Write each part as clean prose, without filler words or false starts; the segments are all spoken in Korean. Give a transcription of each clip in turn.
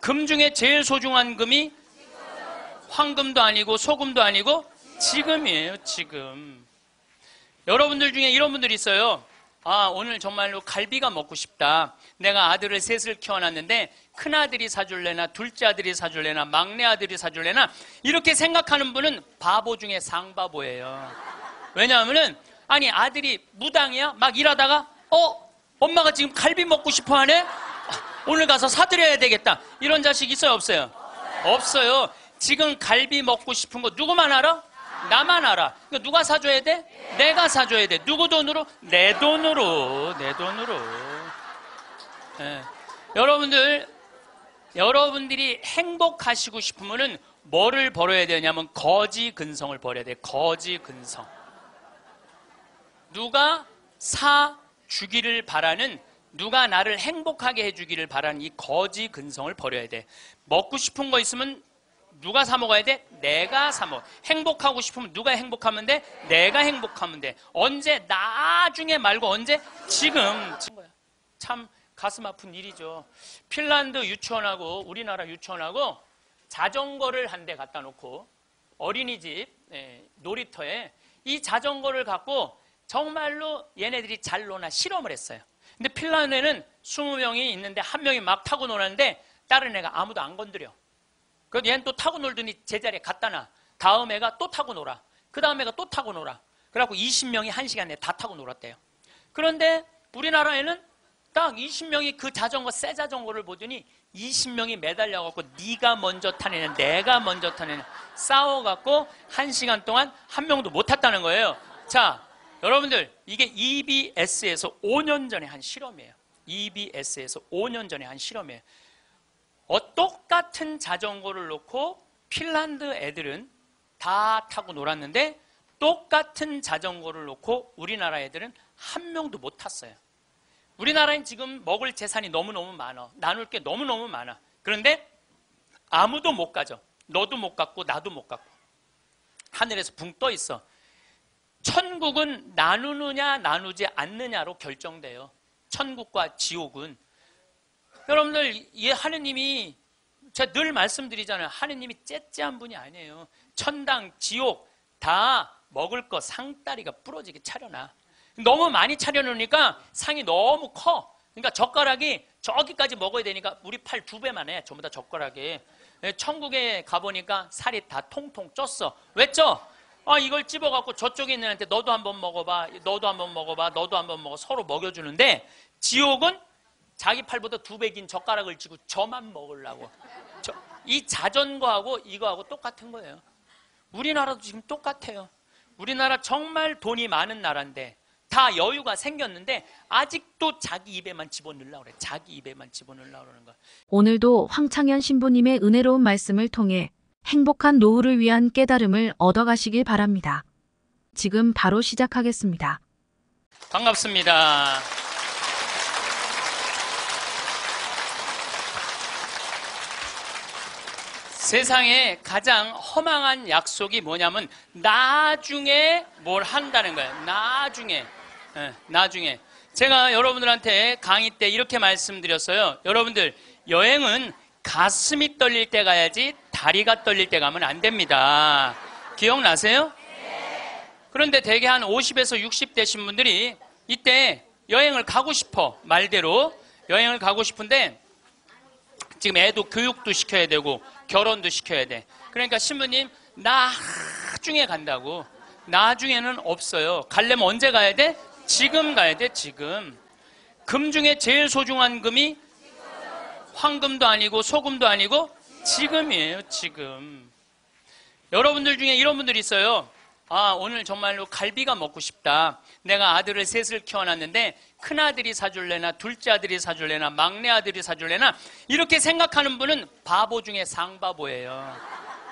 금 중에 제일 소중한 금이 황금도 아니고 소금도 아니고 지금이에요. 지금. 여러분들 중에 이런 분들이 있어요. 아, 오늘 정말로 갈비가 먹고 싶다. 내가 아들을 셋을 키워놨는데 큰아들이 사줄래나 둘째 아들이 사줄래나 막내 아들이 사줄래나 이렇게 생각하는 분은 바보 중에 상바보예요. 왜냐하면은 아니 아들이 무당이야? 막 일하다가 엄마가 지금 갈비 먹고 싶어하네? 오늘 가서 사드려야 되겠다. 이런 자식 있어요? 없어요? 없어요. 지금 갈비 먹고 싶은 거 누구만 알아? 나만 알아. 그러니까 누가 사줘야 돼? 내가 사줘야 돼. 누구 돈으로? 내 돈으로. 내 돈으로. 네. 여러분들이 행복하시고 싶으면은 뭐를 벌어야 되냐면 거지 근성을 벌여야 돼. 거지 근성. 누가 사주기를 바라는, 누가 나를 행복하게 해주기를 바라는 이 거지 근성을 버려야 돼. 먹고 싶은 거 있으면 누가 사 먹어야 돼? 내가 사 먹어. 행복하고 싶으면 누가 행복하면 돼? 내가 행복하면 돼. 언제? 나중에 말고 언제? 지금. 참 가슴 아픈 일이죠. 핀란드 유치원하고 우리나라 유치원하고 자전거를 한 대 갖다 놓고 어린이집 놀이터에 이 자전거를 갖고 정말로 얘네들이 잘 노나 실험을 했어요. 근데 핀란드에는 20명이 있는데 한 명이 막 타고 노는데 다른 애가 아무도 안 건드려. 그래서 얘는 또 타고 놀더니 제자리에 갖다 놔. 다음 애가 또 타고 놀아. 그 다음 애가 또 타고 놀아. 그래갖고 20명이 1시간 내에 다 타고 놀았대요. 그런데 우리나라에는 딱 20명이 그 자전거, 새 자전거를 보더니 20명이 매달려갖고 네가 먼저 타내냐, 내가 먼저 타내냐 싸워갖고 1시간 동안 한 명도 못 탔다는 거예요. 자, 여러분들 이게 EBS에서 5년 전에 한 실험이에요. EBS에서 5년 전에 한 실험이에요. 똑같은 자전거를 놓고 핀란드 애들은 다 타고 놀았는데 똑같은 자전거를 놓고 우리나라 애들은 한 명도 못 탔어요. 우리나라엔 지금 먹을 재산이 너무너무 많아. 나눌 게 너무너무 많아. 그런데 아무도 못 가죠. 너도 못 갔고 나도 못 갔고. 하늘에서 붕 떠 있어. 천국은 나누느냐 나누지 않느냐로 결정돼요. 천국과 지옥은. 여러분들 하느님이 제가 늘 말씀드리잖아요. 하느님이 째째한 분이 아니에요. 천당, 지옥 다 먹을 거 상다리가 부러지게 차려놔. 너무 많이 차려놓으니까 상이 너무 커. 그러니까 젓가락이 저기까지 먹어야 되니까 우리 팔 2배만 해. 전부 다 젓가락이. 천국에 가보니까 살이 다 통통 쪘어. 왜 쪄? 아, 이걸 집어갖고 저쪽에 있는 애한테 너도 한번 먹어봐. 너도 한번 먹어봐. 너도 한번 먹어. 서로 먹여주는데 지옥은 자기 팔보다 2배 긴 젓가락을 쥐고 저만 먹으려고. 이 자전거하고 이거하고 똑같은 거예요. 우리나라도 지금 똑같아요. 우리나라 정말 돈이 많은 나라인데 다 여유가 생겼는데 아직도 자기 입에만 집어넣으려고 그래. 자기 입에만 집어넣으려고 그러는 거야. 오늘도 황창현 신부님의 은혜로운 말씀을 통해 행복한 노후를 위한 깨달음을 얻어가시길 바랍니다. 지금 바로 시작하겠습니다. 반갑습니다. 세상에 가장 허망한 약속이 뭐냐면 나중에 뭘 한다는 거예요. 나중에. 나중에. 제가 여러분들한테 강의 때 이렇게 말씀드렸어요. 여러분들 여행은 가슴이 떨릴 때 가야지 다리가 떨릴 때 가면 안 됩니다. 기억나세요? 그런데 대개 한 50에서 60 되신 분들이 이때 여행을 가고 싶어. 말대로 여행을 가고 싶은데 지금 애도 교육도 시켜야 되고 결혼도 시켜야 돼. 그러니까 신부님 나중에 간다고. 나중에는 없어요. 가려면 언제 가야 돼? 지금 가야 돼. 지금. 금 중에 제일 소중한 금이 황금도 아니고 소금도 아니고 지금이에요. 지금. 여러분들 중에 이런 분들이 있어요. 아, 오늘 정말로 갈비가 먹고 싶다. 내가 아들을 셋을 키워놨는데 큰아들이 사줄래나 둘째 아들이 사줄래나 막내 아들이 사줄래나 이렇게 생각하는 분은 바보 중에 상바보예요.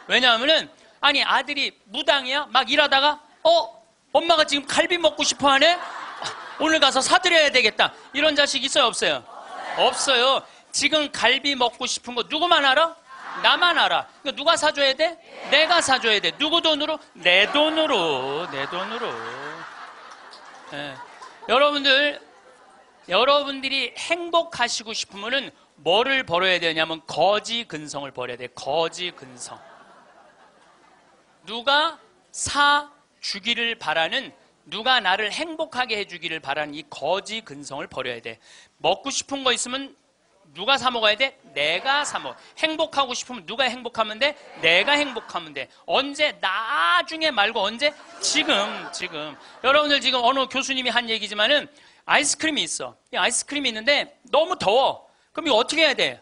왜냐하면은 아니 아들이 무당이야? 막 일하다가 엄마가 지금 갈비 먹고 싶어하네? 오늘 가서 사드려야 되겠다. 이런 자식 있어요? 없어요? 없어요. 지금 갈비 먹고 싶은 거 누구만 알아? 나만 알아. 그러니까 누가 사줘야 돼? 내가 사줘야 돼. 누구 돈으로? 내 돈으로. 내 돈으로. 네. 여러분들이 행복하시고 싶으면은 뭐를 버려야 되냐면 거지 근성을 버려야 돼. 거지 근성. 누가 사 주기를 바라는, 누가 나를 행복하게 해주기를 바라는 이 거지 근성을 버려야 돼. 먹고 싶은 거 있으면 누가 사 먹어야 돼? 내가 사 먹어. 행복하고 싶으면 누가 행복하면 돼? 내가 행복하면 돼. 언제? 나중에 말고 언제? 지금. 여러분들 지금 어느 교수님이 한 얘기지만은 아이스크림이 있어. 아이스크림이 있는데 너무 더워. 그럼 이거 어떻게 해야 돼?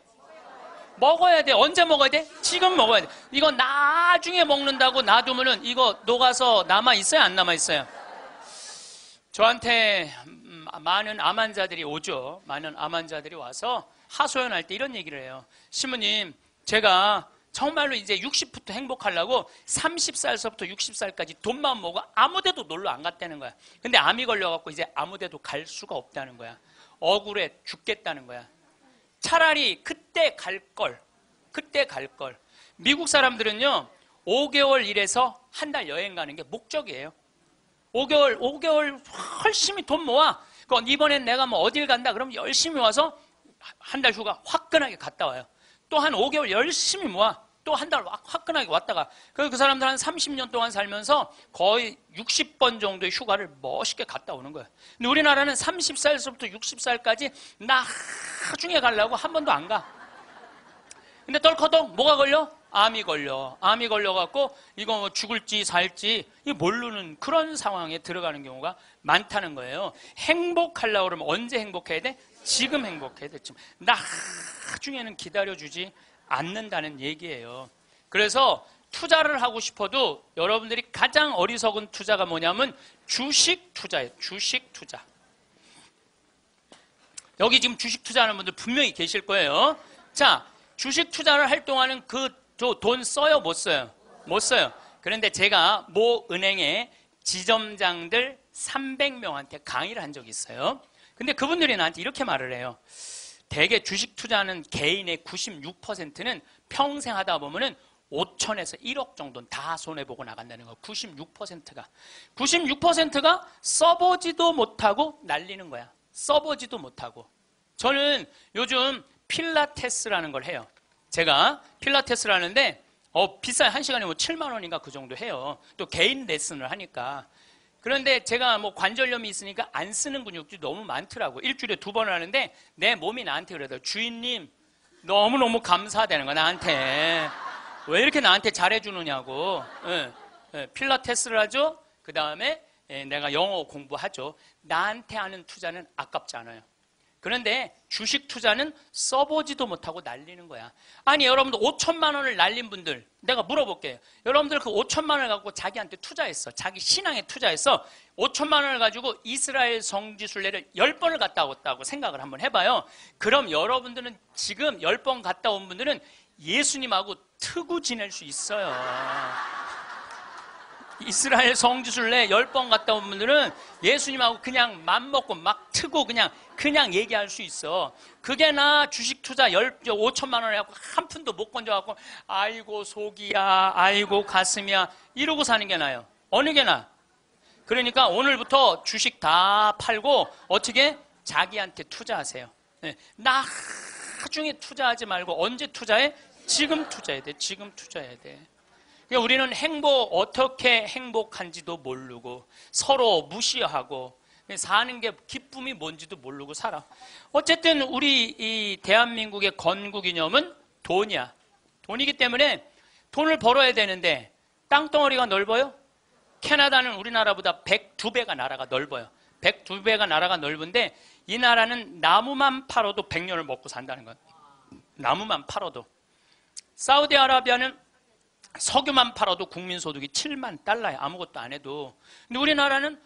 먹어야 돼. 언제 먹어야 돼? 지금 먹어야 돼. 이거 나중에 먹는다고 놔두면은 이거 녹아서 남아있어요? 안 남아있어요? 저한테 많은 암 환자들이 오죠. 많은 암 환자들이 와서 하소연할 때 이런 얘기를 해요. 신부님, 제가 정말로 이제 60부터 행복하려고 30살서부터 60살까지 돈만 먹어 아무데도 놀러 안 갔다는 거야. 근데 암이 걸려갖고 이제 아무데도 갈 수가 없다는 거야. 억울해 죽겠다는 거야. 차라리 그때 갈 걸. 미국 사람들은요, 5개월 일해서 한 달 여행 가는 게 목적이에요. 5개월 열심히 돈 모아. 그건 이번엔 내가 뭐 어딜 간다 그러면 열심히 와서 한 달 휴가 화끈하게 갔다 와요. 또 한 5개월 열심히 모아. 또 한 달 화끈하게 왔다가. 그래서 그 사람들 한 30년 동안 살면서 거의 60번 정도의 휴가를 멋있게 갔다 오는 거예요. 근데 우리나라는 30살서부터 60살까지 나중에 가려고 한 번도 안 가. 근데 덜커덩 뭐가 걸려? 암이 걸려갖고 이거 뭐 죽을지 살지 모르는 그런 상황에 들어가는 경우가 많다는 거예요. 행복하려고 그러면 언제 행복해야 돼? 지금 행복해야 돼. 지금. 나중에는 기다려주지 않는다는 얘기예요. 그래서 투자를 하고 싶어도 여러분들이 가장 어리석은 투자가 뭐냐면 주식 투자예요. 주식 투자. 여기 지금 주식 투자하는 분들 분명히 계실 거예요. 자, 주식 투자를 할 동안은 그 돈 써요? 못 써요? 못 써요. 그런데 제가 모 은행에 지점장들 300명한테 강의를 한 적이 있어요. 근데 그분들이 나한테 이렇게 말을 해요. 대개 주식 투자하는 개인의 96%는 평생 하다 보면은 5천에서 1억 정도는 다 손해보고 나간다는 거. 96%가 써보지도 못하고 날리는 거야. 써보지도 못하고. 저는 요즘 필라테스라는 걸 해요. 제가 필라테스를 하는데 비싸요. 한 시간에 뭐 7만 원인가 그 정도 해요. 또 개인 레슨을 하니까. 그런데 제가 뭐 관절염이 있으니까 안 쓰는 근육도 너무 많더라고. 일주일에 2번 하는데 내 몸이 나한테 그러더라고. 주인님 너무너무 감사하다는 거야. 나한테 왜 이렇게 나한테 잘해주느냐고. 필라테스를 하죠. 그 다음에 내가 영어 공부하죠. 나한테 하는 투자는 아깝지 않아요. 그런데 주식 투자는 써보지도 못하고 날리는 거야. 아니 여러분들 5천만 원을 날린 분들 내가 물어볼게요. 여러분들 그 5천만 원을 갖고 자기한테 투자했어. 자기 신앙에 투자했어. 5천만 원을 가지고 이스라엘 성지순례를 10번을 갔다 왔다고 생각을 한번 해봐요. 그럼 여러분들은 지금 10번 갔다 온 분들은 예수님하고 트구 지낼 수 있어요. 이스라엘 성지순례 10번 갔다 온 분들은 예수님하고 그냥 맘먹고 막 트고 그냥 얘기할 수 있어. 그게 나 주식 투자 5천만 원 해갖고 한 푼도 못 건져갖고 아이고 속이야 아이고 가슴이야 이러고 사는 게 나아요. 어느 게 나아? 그러니까 오늘부터 주식 다 팔고 어떻게? 자기한테 투자하세요. 네. 나중에 투자하지 말고 언제 투자해? 지금 투자해야 돼. 지금 투자해야 돼. 우리는 어떻게 행복한지도 모르고 서로 무시하고 사는 게 기쁨이 뭔지도 모르고 살아. 어쨌든 우리 이 대한민국의 건국이념은 돈이야. 돈이기 때문에 돈을 벌어야 되는데 땅덩어리가 넓어요? 캐나다는 우리나라보다 102배가 나라가 넓어요. 102배가 나라가 넓은데 이 나라는 나무만 팔아도 100년을 먹고 산다는 거야. 나무만 팔아도. 사우디아라비아는 석유만 팔아도 국민소득이 7만 달러야. 아무것도 안 해도. 근데 우리나라는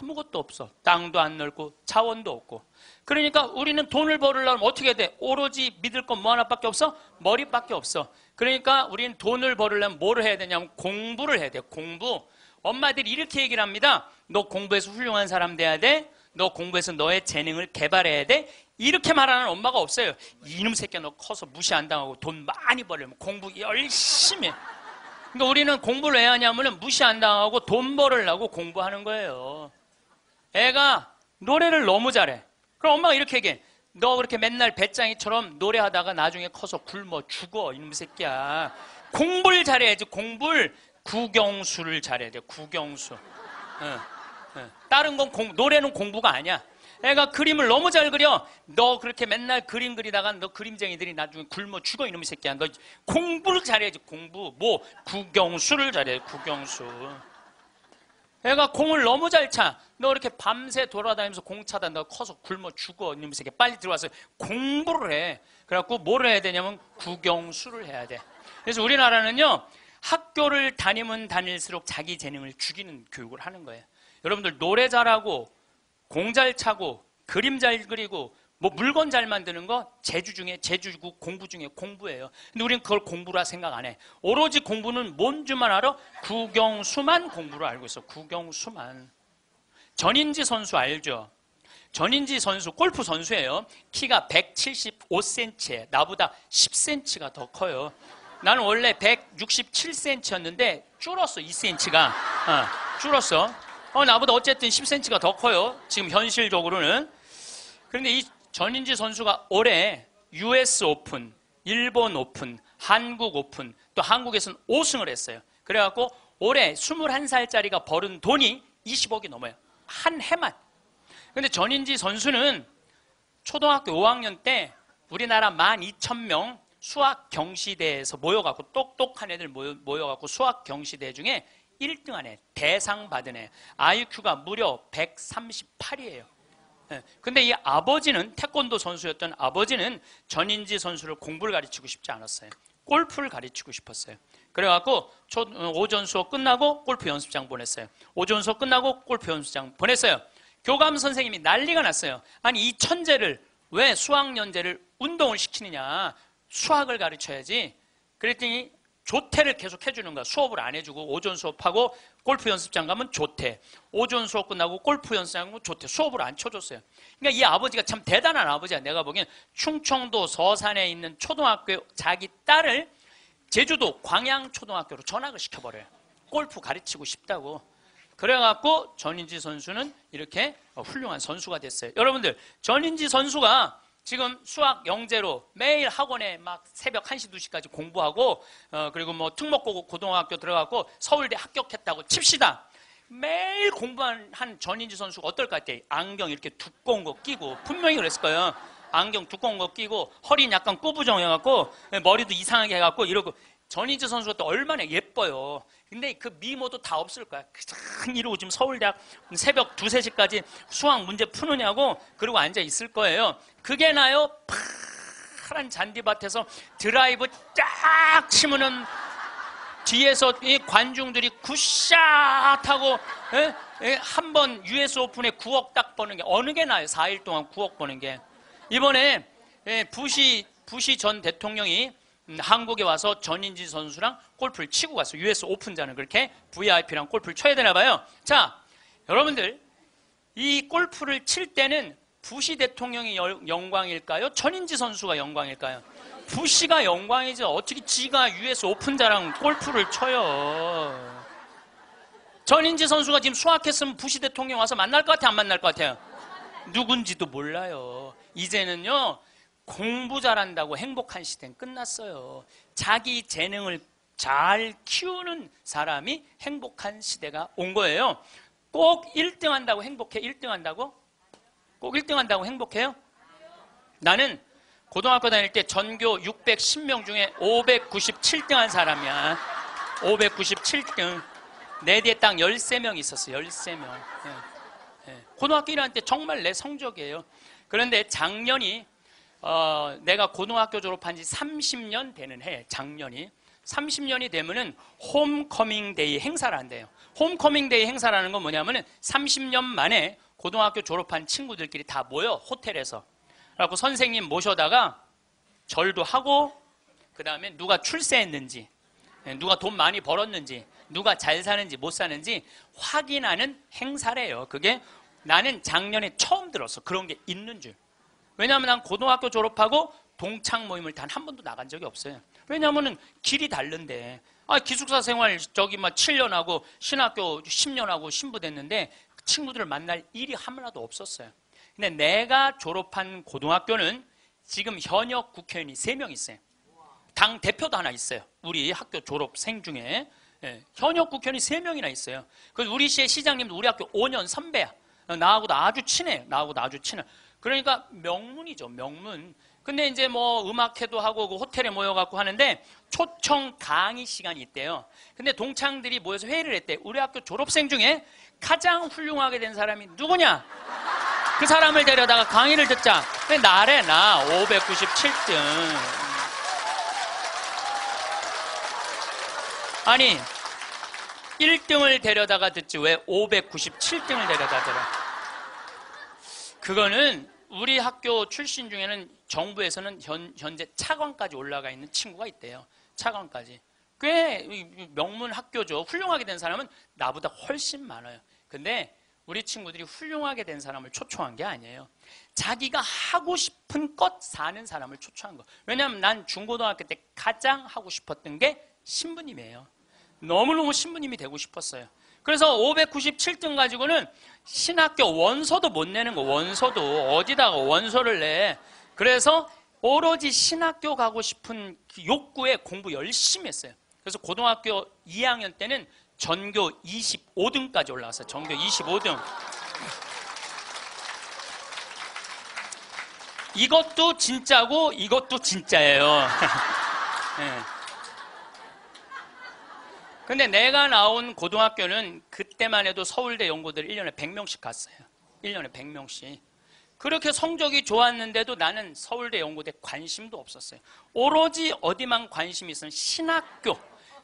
아무것도 없어. 땅도 안 넓고 자원도 없고. 그러니까 우리는 돈을 벌으려면 어떻게 돼? 오로지 믿을 건 뭐 하나밖에 없어? 머리밖에 없어. 그러니까 우리는 돈을 벌으려면 뭘 해야 되냐면 공부를 해야 돼. 공부. 엄마들이 이렇게 얘기를 합니다. 너 공부해서 훌륭한 사람 돼야 돼. 너 공부해서 너의 재능을 개발해야 돼. 이렇게 말하는 엄마가 없어요. 이놈 새끼야 너 커서 무시 안 당하고 돈 많이 벌려면 공부 열심히 해. 그러니까 우리는 공부를 왜 하냐면 무시 안 당하고 돈 벌으려고 공부하는 거예요. 애가 노래를 너무 잘해. 그럼 엄마가 이렇게 얘기해. 너 그렇게 맨날 배짱이처럼 노래하다가 나중에 커서 굶어 죽어 이놈 새끼야. 공부를 잘해야지. 공부를. 국영수를 잘해야 돼. 국영수. 다른 건 노래는 공부가 아니야. 애가 그림을 너무 잘 그려. 너 그렇게 맨날 그림 그리다가 너 그림쟁이들이 나중에 굶어 죽어 이놈의 새끼야. 너 공부를 잘해야지. 공부. 뭐 국영수를 잘해. 국영수. 애가 공을 너무 잘 차. 너 이렇게 밤새 돌아다니면서 공 차다. 너 커서 굶어 죽어 이놈의 새끼야. 빨리 들어와서 공부를 해. 그래갖고 뭐를 해야 되냐면 국영수를 해야 돼. 그래서 우리나라는요. 학교를 다니면 다닐수록 자기 재능을 죽이는 교육을 하는 거예요. 여러분들 노래 잘하고 공 잘 차고 그림 잘 그리고 뭐 물건 잘 만드는 거 재주 중에 재주고 공부 중에 공부예요. 근데 우리는 그걸 공부라 생각 안 해. 오로지 공부는 뭔 줄만 알아? 국영수만 공부로 알고 있어. 국영수만. 전인지 선수 알죠? 전인지 선수 골프 선수예요. 키가 175cm에 나보다 10cm가 더 커요. 나는 원래 167cm였는데 줄었어. 2cm가 줄었어. 나보다 어쨌든 10cm가 더 커요. 지금 현실적으로는. 그런데 이 전인지 선수가 올해 US 오픈, 일본 오픈, 한국 오픈, 또 한국에서는 5승을 했어요. 그래갖고 올해 21살짜리가 벌은 돈이 20억이 넘어요. 한 해만. 그런데 전인지 선수는 초등학교 5학년 때 우리나라 12,000명 수학 경시대에서 모여갖고 똑똑한 애들 모여갖고 수학 경시대 중에 1등한 애, 대상 받은 애, IQ가 무려 138이에요. 근데 이 아버지는 태권도 선수였던 아버지는 전인지 선수를 공부를 가르치고 싶지 않았어요. 골프를 가르치고 싶었어요. 그래갖고 오전 수업 끝나고 골프 연습장 보냈어요. 오전 수업 끝나고 골프 연습장 보냈어요. 교감 선생님이 난리가 났어요. 아니 이 천재를 왜 수학연재를 운동을 시키느냐. 수학을 가르쳐야지. 그랬더니 조퇴를 계속 해주는 거야. 수업을 안 해주고 오전 수업하고 골프 연습장 가면 조퇴. 오전 수업 끝나고 골프 연습장 가면 조퇴. 수업을 안 쳐줬어요. 그러니까 이 아버지가 참 대단한 아버지야. 내가 보기엔 충청도 서산에 있는 초등학교에 자기 딸을 제주도 광양초등학교로 전학을 시켜버려요. 골프 가르치고 싶다고. 그래갖고 전인지 선수는 이렇게 훌륭한 선수가 됐어요. 여러분들 전인지 선수가 지금 수학 영재로 매일 학원에 막 새벽 1시, 2시까지 공부하고 그리고 뭐 특목고 고등학교 들어가고 서울대 합격했다고 칩시다. 매일 공부한 한 전인지 선수가 어떨 것 같아요? 안경 이렇게 두꺼운 거 끼고 분명히 그랬을 거예요. 안경 두꺼운 거 끼고 허리는 약간 꾸부정해갖고 머리도 이상하게 해갖고 이러고 전인지 선수가 또 얼마나 예뻐요. 근데 그 미모도 다 없을 거야. 그냥 이러고 지금 서울대학 새벽 2, 3시까지 수학 문제 푸느냐고 그러고 앉아 있을 거예요. 그게 나요. 파란 잔디밭에서 드라이브 쫙 치면은 뒤에서 이 관중들이 굿샷 하고 한 번 US 오픈에 9억 딱 버는 게 어느 게 나요? 4일 동안 9억 버는 게. 이번에 부시 전 대통령이 한국에 와서 전인지 선수랑 골프를 치고 갔어요. US 오픈자는 그렇게 VIP랑 골프를 쳐야 되나 봐요. 자, 여러분들 이 골프를 칠 때는 부시 대통령이 영광일까요? 전인지 선수가 영광일까요? 부시가 영광이죠. 어떻게 지가 US 오픈자랑 골프를 쳐요. 전인지 선수가 지금 수학했으면 부시 대통령 와서 만날 것 같아요? 안 만날 것 같아요? 누군지도 몰라요. 이제는요. 공부 잘한다고 행복한 시대는 끝났어요. 자기 재능을 잘 키우는 사람이 행복한 시대가 온 거예요. 꼭 1등 한다고 행복해? 1등 한다고? 꼭 1등 한다고 행복해요? 나는 고등학교 다닐 때 전교 610명 중에 597등 한 사람이야. 597등. 내 뒤에 딱 13명 있었어. 13명. 고등학교 1학년 때 정말 내 성적이에요. 그런데 작년이 내가 고등학교 졸업한 지 30년 되는 해, 작년이. 30년이 되면은 홈커밍 데이 행사를 한대요. 홈커밍 데이 행사라는 건 뭐냐면은 30년 만에 고등학교 졸업한 친구들끼리 다 모여, 호텔에서. 그래갖고 선생님 모셔다가 절도 하고, 그 다음에 누가 출세했는지, 누가 돈 많이 벌었는지, 누가 잘 사는지 못 사는지 확인하는 행사래요. 그게 나는 작년에 처음 들었어. 그런 게 있는 줄. 왜냐하면 난 고등학교 졸업하고 동창 모임을 단 한 번도 나간 적이 없어요. 왜냐하면 길이 다른데. 아, 기숙사 생활 저기 막 7년 하고 신학교 10년 하고 신부 됐는데 친구들을 만날 일이 하나도 없었어요. 근데 내가 졸업한 고등학교는 지금 현역 국회의원이 3명 있어요. 당 대표도 하나 있어요. 우리 학교 졸업생 중에. 예, 현역 국회의원이 3명이나 있어요. 그래서 우리 시의 시장님도 우리 학교 5년 선배야. 나하고도 아주 친해. 나하고도 아주 친해. 그러니까 명문이죠, 명문. 근데 이제 뭐 음악회도 하고 그 호텔에 모여갖고 하는데 초청 강의 시간이 있대요. 근데 동창들이 모여서 회의를 했대. 우리 학교 졸업생 중에 가장 훌륭하게 된 사람이 누구냐? 그 사람을 데려다가 강의를 듣자. 근데 나래, 나. 597등. 아니 1등을 데려다가 듣지 왜 597등을 데려다 들어? 그거는 우리 학교 출신 중에는 정부에서는 현재 차관까지 올라가 있는 친구가 있대요. 차관까지. 꽤 명문 학교죠. 훌륭하게 된 사람은 나보다 훨씬 많아요. 근데 우리 친구들이 훌륭하게 된 사람을 초청한 게 아니에요. 자기가 하고 싶은 것 사는 사람을 초청한 거. 왜냐하면 난 중고등학교 때 가장 하고 싶었던 게 신부님이에요. 너무너무 신부님이 되고 싶었어요. 그래서 597등 가지고는 신학교 원서도 못 내는 거. 원서도 어디다가 원서를 내. 그래서 오로지 신학교 가고 싶은 욕구에 공부 열심히 했어요. 그래서 고등학교 2학년 때는 전교 25등까지 올라왔어요. 전교 25등. 이것도 진짜고 이것도 진짜예요. 네. 근데 내가 나온 고등학교는 그때만 해도 서울대 연고들 1년에 100명씩 갔어요. 1년에 100명씩. 그렇게 성적이 좋았는데도 나는 서울대 연고대 관심도 없었어요. 오로지 어디만 관심이 있으면 신학교.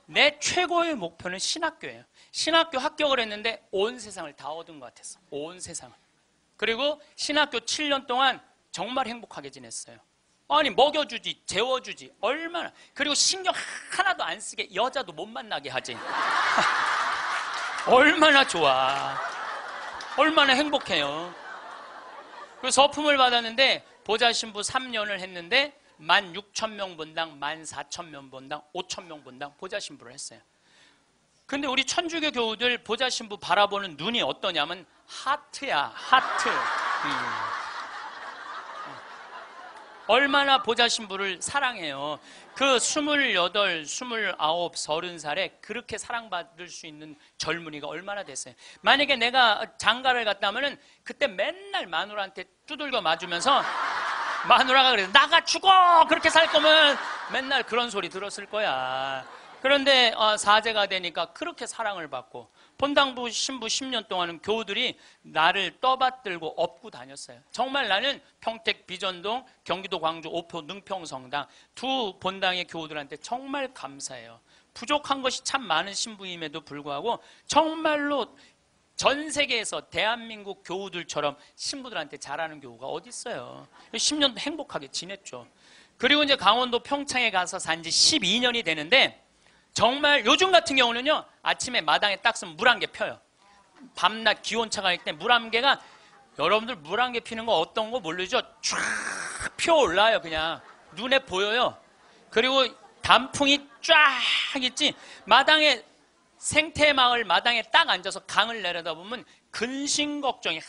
내 최고의 목표는 신학교예요. 신학교 합격을 했는데 온 세상을 다 얻은 것 같았어. 온 세상을. 그리고 신학교 7년 동안 정말 행복하게 지냈어요. 아니 먹여주지, 재워주지, 얼마나. 그리고 신경 하나도 안 쓰게 여자도 못 만나게 하지. 얼마나 좋아. 얼마나 행복해요. 그래서 서품을 받았는데 보좌신부 3년을 했는데 16,000명분당, 14,000명분당, 5,000명분당 보좌신부를 했어요. 근데 우리 천주교 교우들 보좌신부 바라보는 눈이 어떠냐면 하트야, 하트. 얼마나 보좌신부를 사랑해요. 그 28, 29, 30살에 그렇게 사랑받을 수 있는 젊은이가 얼마나 됐어요. 만약에 내가 장가를 갔다면은 그때 맨날 마누라한테 두들겨 맞으면서 마누라가 그래서 나가 죽어! 그렇게 살 거면 맨날 그런 소리 들었을 거야. 그런데 사제가 되니까 그렇게 사랑을 받고 본당부 신부 10년 동안은 교우들이 나를 떠받들고 업고 다녔어요. 정말 나는 평택 비전동, 경기도 광주 오표 능평성당 두 본당의 교우들한테 정말 감사해요. 부족한 것이 참 많은 신부임에도 불구하고 정말로 전 세계에서 대한민국 교우들처럼 신부들한테 잘하는 교우가 어디 있어요. 10년도 행복하게 지냈죠. 그리고 이제 강원도 평창에 가서 산지 12년이 되는데 정말 요즘 같은 경우는요 아침에 마당에 딱 쓰면 물안개 펴요. 밤낮 기온차가 있기 때문에 물안개가 여러분들 물안개 피는 거 어떤 거 모르죠? 쫙 피어올라요. 그냥 눈에 보여요. 그리고 단풍이 쫙 있지 마당에 생태마을 마당에 딱 앉아서 강을 내려다보면 근심 걱정이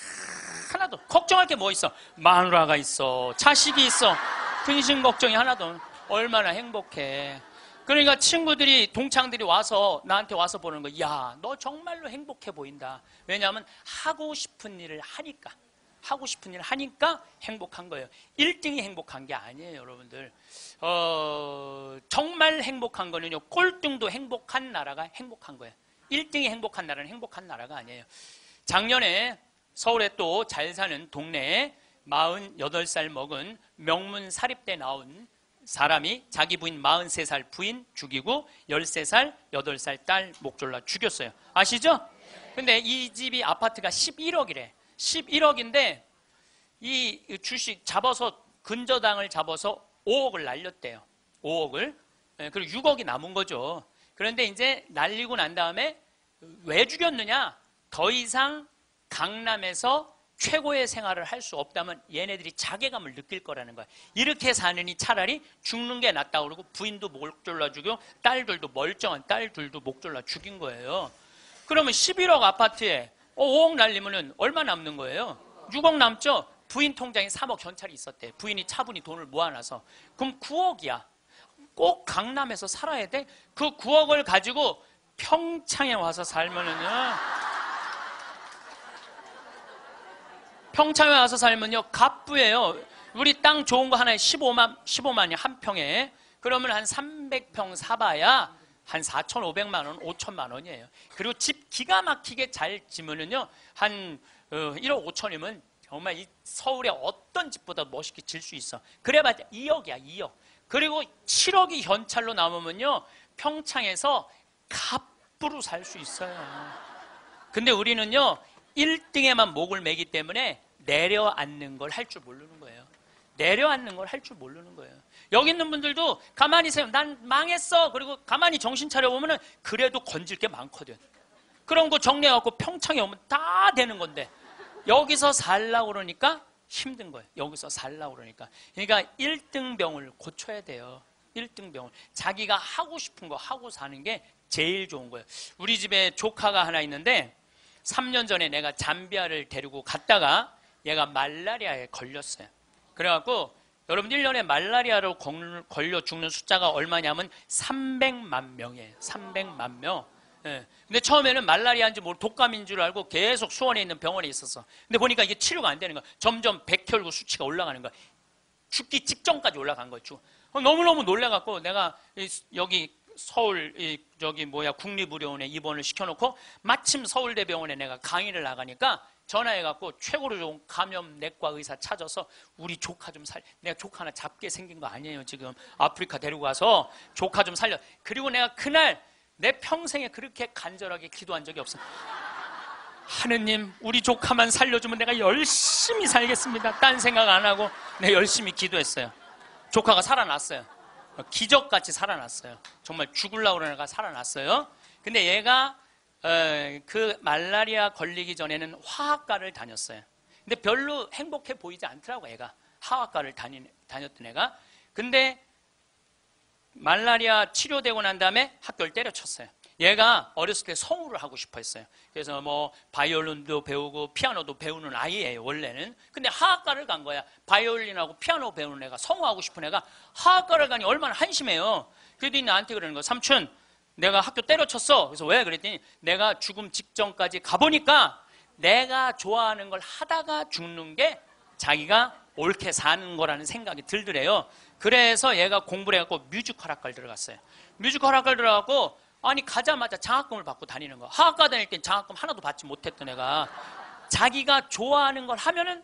하나도 걱정할 게 뭐 있어? 마누라가 있어 자식이 있어 근심 걱정이 하나도 얼마나 행복해. 그러니까 친구들이 동창들이 와서 나한테 와서 보는 거 야, 너 정말로 행복해 보인다. 왜냐하면 하고 싶은 일을 하니까 하고 싶은 일을 하니까 행복한 거예요. 1등이 행복한 게 아니에요 여러분들. 정말 행복한 거는요 꼴등도 행복한 나라가 행복한 거예요. 1등이 행복한 나라는 행복한 나라가 아니에요. 작년에 서울에 또 잘 사는 동네에 48살 먹은 명문 사립대 나온 사람이 자기 부인 43살 부인 죽이고 13살, 8살 딸 목졸라 죽였어요. 아시죠? 근데 이 집이 아파트가 11억이래. 11억인데 이 주식 잡아서 근저당을 잡아서 5억을 날렸대요. 5억을. 그리고 6억이 남은 거죠. 그런데 이제 날리고 난 다음에 왜 죽였느냐? 더 이상 강남에서 최고의 생활을 할 수 없다면 얘네들이 자괴감을 느낄 거라는 거야. 이렇게 사느니 차라리 죽는 게 낫다고 그러고 부인도 목 졸라 죽이고 딸들도 멀쩡한 딸들도 목 졸라 죽인 거예요. 그러면 11억 아파트에 5억 날리면 얼마 남는 거예요? 6억 남죠? 부인 통장에 3억 현찰이 있었대. 부인이 차분히 돈을 모아놔서. 그럼 9억이야. 꼭 강남에서 살아야 돼? 그 9억을 가지고 평창에 와서 살면은요. 평창에 와서 살면요. 갑부예요. 우리 땅 좋은 거 하나에 15만이 한 평에. 그러면 한 300평 사봐야 한 4,500만 원, 5천만 원이에요. 그리고 집 기가 막히게 잘 지면은요. 한 1억 5천이면 정말 이 서울의 어떤 집보다 멋있게 질 수 있어. 그래봤자 2억이야, 2억. 그리고 7억이 현찰로 남으면요. 평창에서 갑부로 살 수 있어요. 근데 우리는요. 1등에만 목을 매기 때문에 내려앉는 걸 할 줄 모르는 거예요. 내려앉는 걸 할 줄 모르는 거예요. 여기 있는 분들도 가만히 있어요. 난 망했어. 그리고 가만히 정신 차려보면은 그래도 건질 게 많거든. 그런 거 정리해갖고 평창에 오면 다 되는 건데 여기서 살라고 그러니까 힘든 거예요. 여기서 살라고 그러니까. 그러니까 1등병을 고쳐야 돼요. 1등병을. 자기가 하고 싶은 거 하고 사는 게 제일 좋은 거예요. 우리 집에 조카가 하나 있는데 3년 전에 내가 잠비아를 데리고 갔다가 얘가 말라리아에 걸렸어요. 그래갖고 여러분 1년에 말라리아로 걸려 죽는 숫자가 얼마냐면 300만 명이에요. 300만 명. 예. 근데 처음에는 말라리아인지 모르고 독감인 줄 알고 계속 수원에 있는 병원에 있었어. 근데 보니까 이게 치료가 안 되는 거야. 점점 백혈구 수치가 올라가는 거야. 죽기 직전까지 올라간 거야. 너무너무 놀래갖고 내가 여기 서울 저기 국립의료원에 입원을 시켜놓고 마침 서울대병원에 내가 강의를 나가니까 전화해갖고 최고로 좋은 감염내과 의사 찾아서 우리 조카 좀 살려. 내가 조카 하나 잡게 생긴 거 아니에요 지금. 아프리카 데리고 가서 조카 좀 살려. 그리고 내가 그날 내 평생에 그렇게 간절하게 기도한 적이 없어. 하느님 우리 조카만 살려주면 내가 열심히 살겠습니다. 딴 생각 안 하고 내가 열심히 기도했어요. 조카가 살아났어요. 기적같이 살아났어요. 정말 죽으려고 그러는 애가 살아났어요. 근데 얘가 그 말라리아 걸리기 전에는 화학과를 다녔어요. 근데 별로 행복해 보이지 않더라고 애가. 화학과를 다녔던 애가. 근데 말라리아 치료되고 난 다음에 학교를 때려쳤어요. 얘가 어렸을 때 성우를 하고 싶어 했어요. 그래서 바이올린도 배우고 피아노도 배우는 아이예요 원래는. 근데 하학과를 간 거야. 바이올린하고 피아노 배우는 애가, 성우하고 싶은 애가 하학과를 가니 얼마나 한심해요. 그랬더니 나한테 그러는 거야. 삼촌 내가 학교 때려쳤어. 그래서 왜? 그랬더니 내가 죽음 직전까지 가보니까 내가 좋아하는 걸 하다가 죽는 게 자기가 옳게 사는 거라는 생각이 들더래요. 그래서 얘가 공부를 해갖고 뮤지컬학과를 들어갔어요. 뮤지컬학과를 들어갔고 아니 가자마자 장학금을 받고 다니는 거. 하학과 다닐 땐 장학금 하나도 받지 못했던 애가 자기가 좋아하는 걸 하면은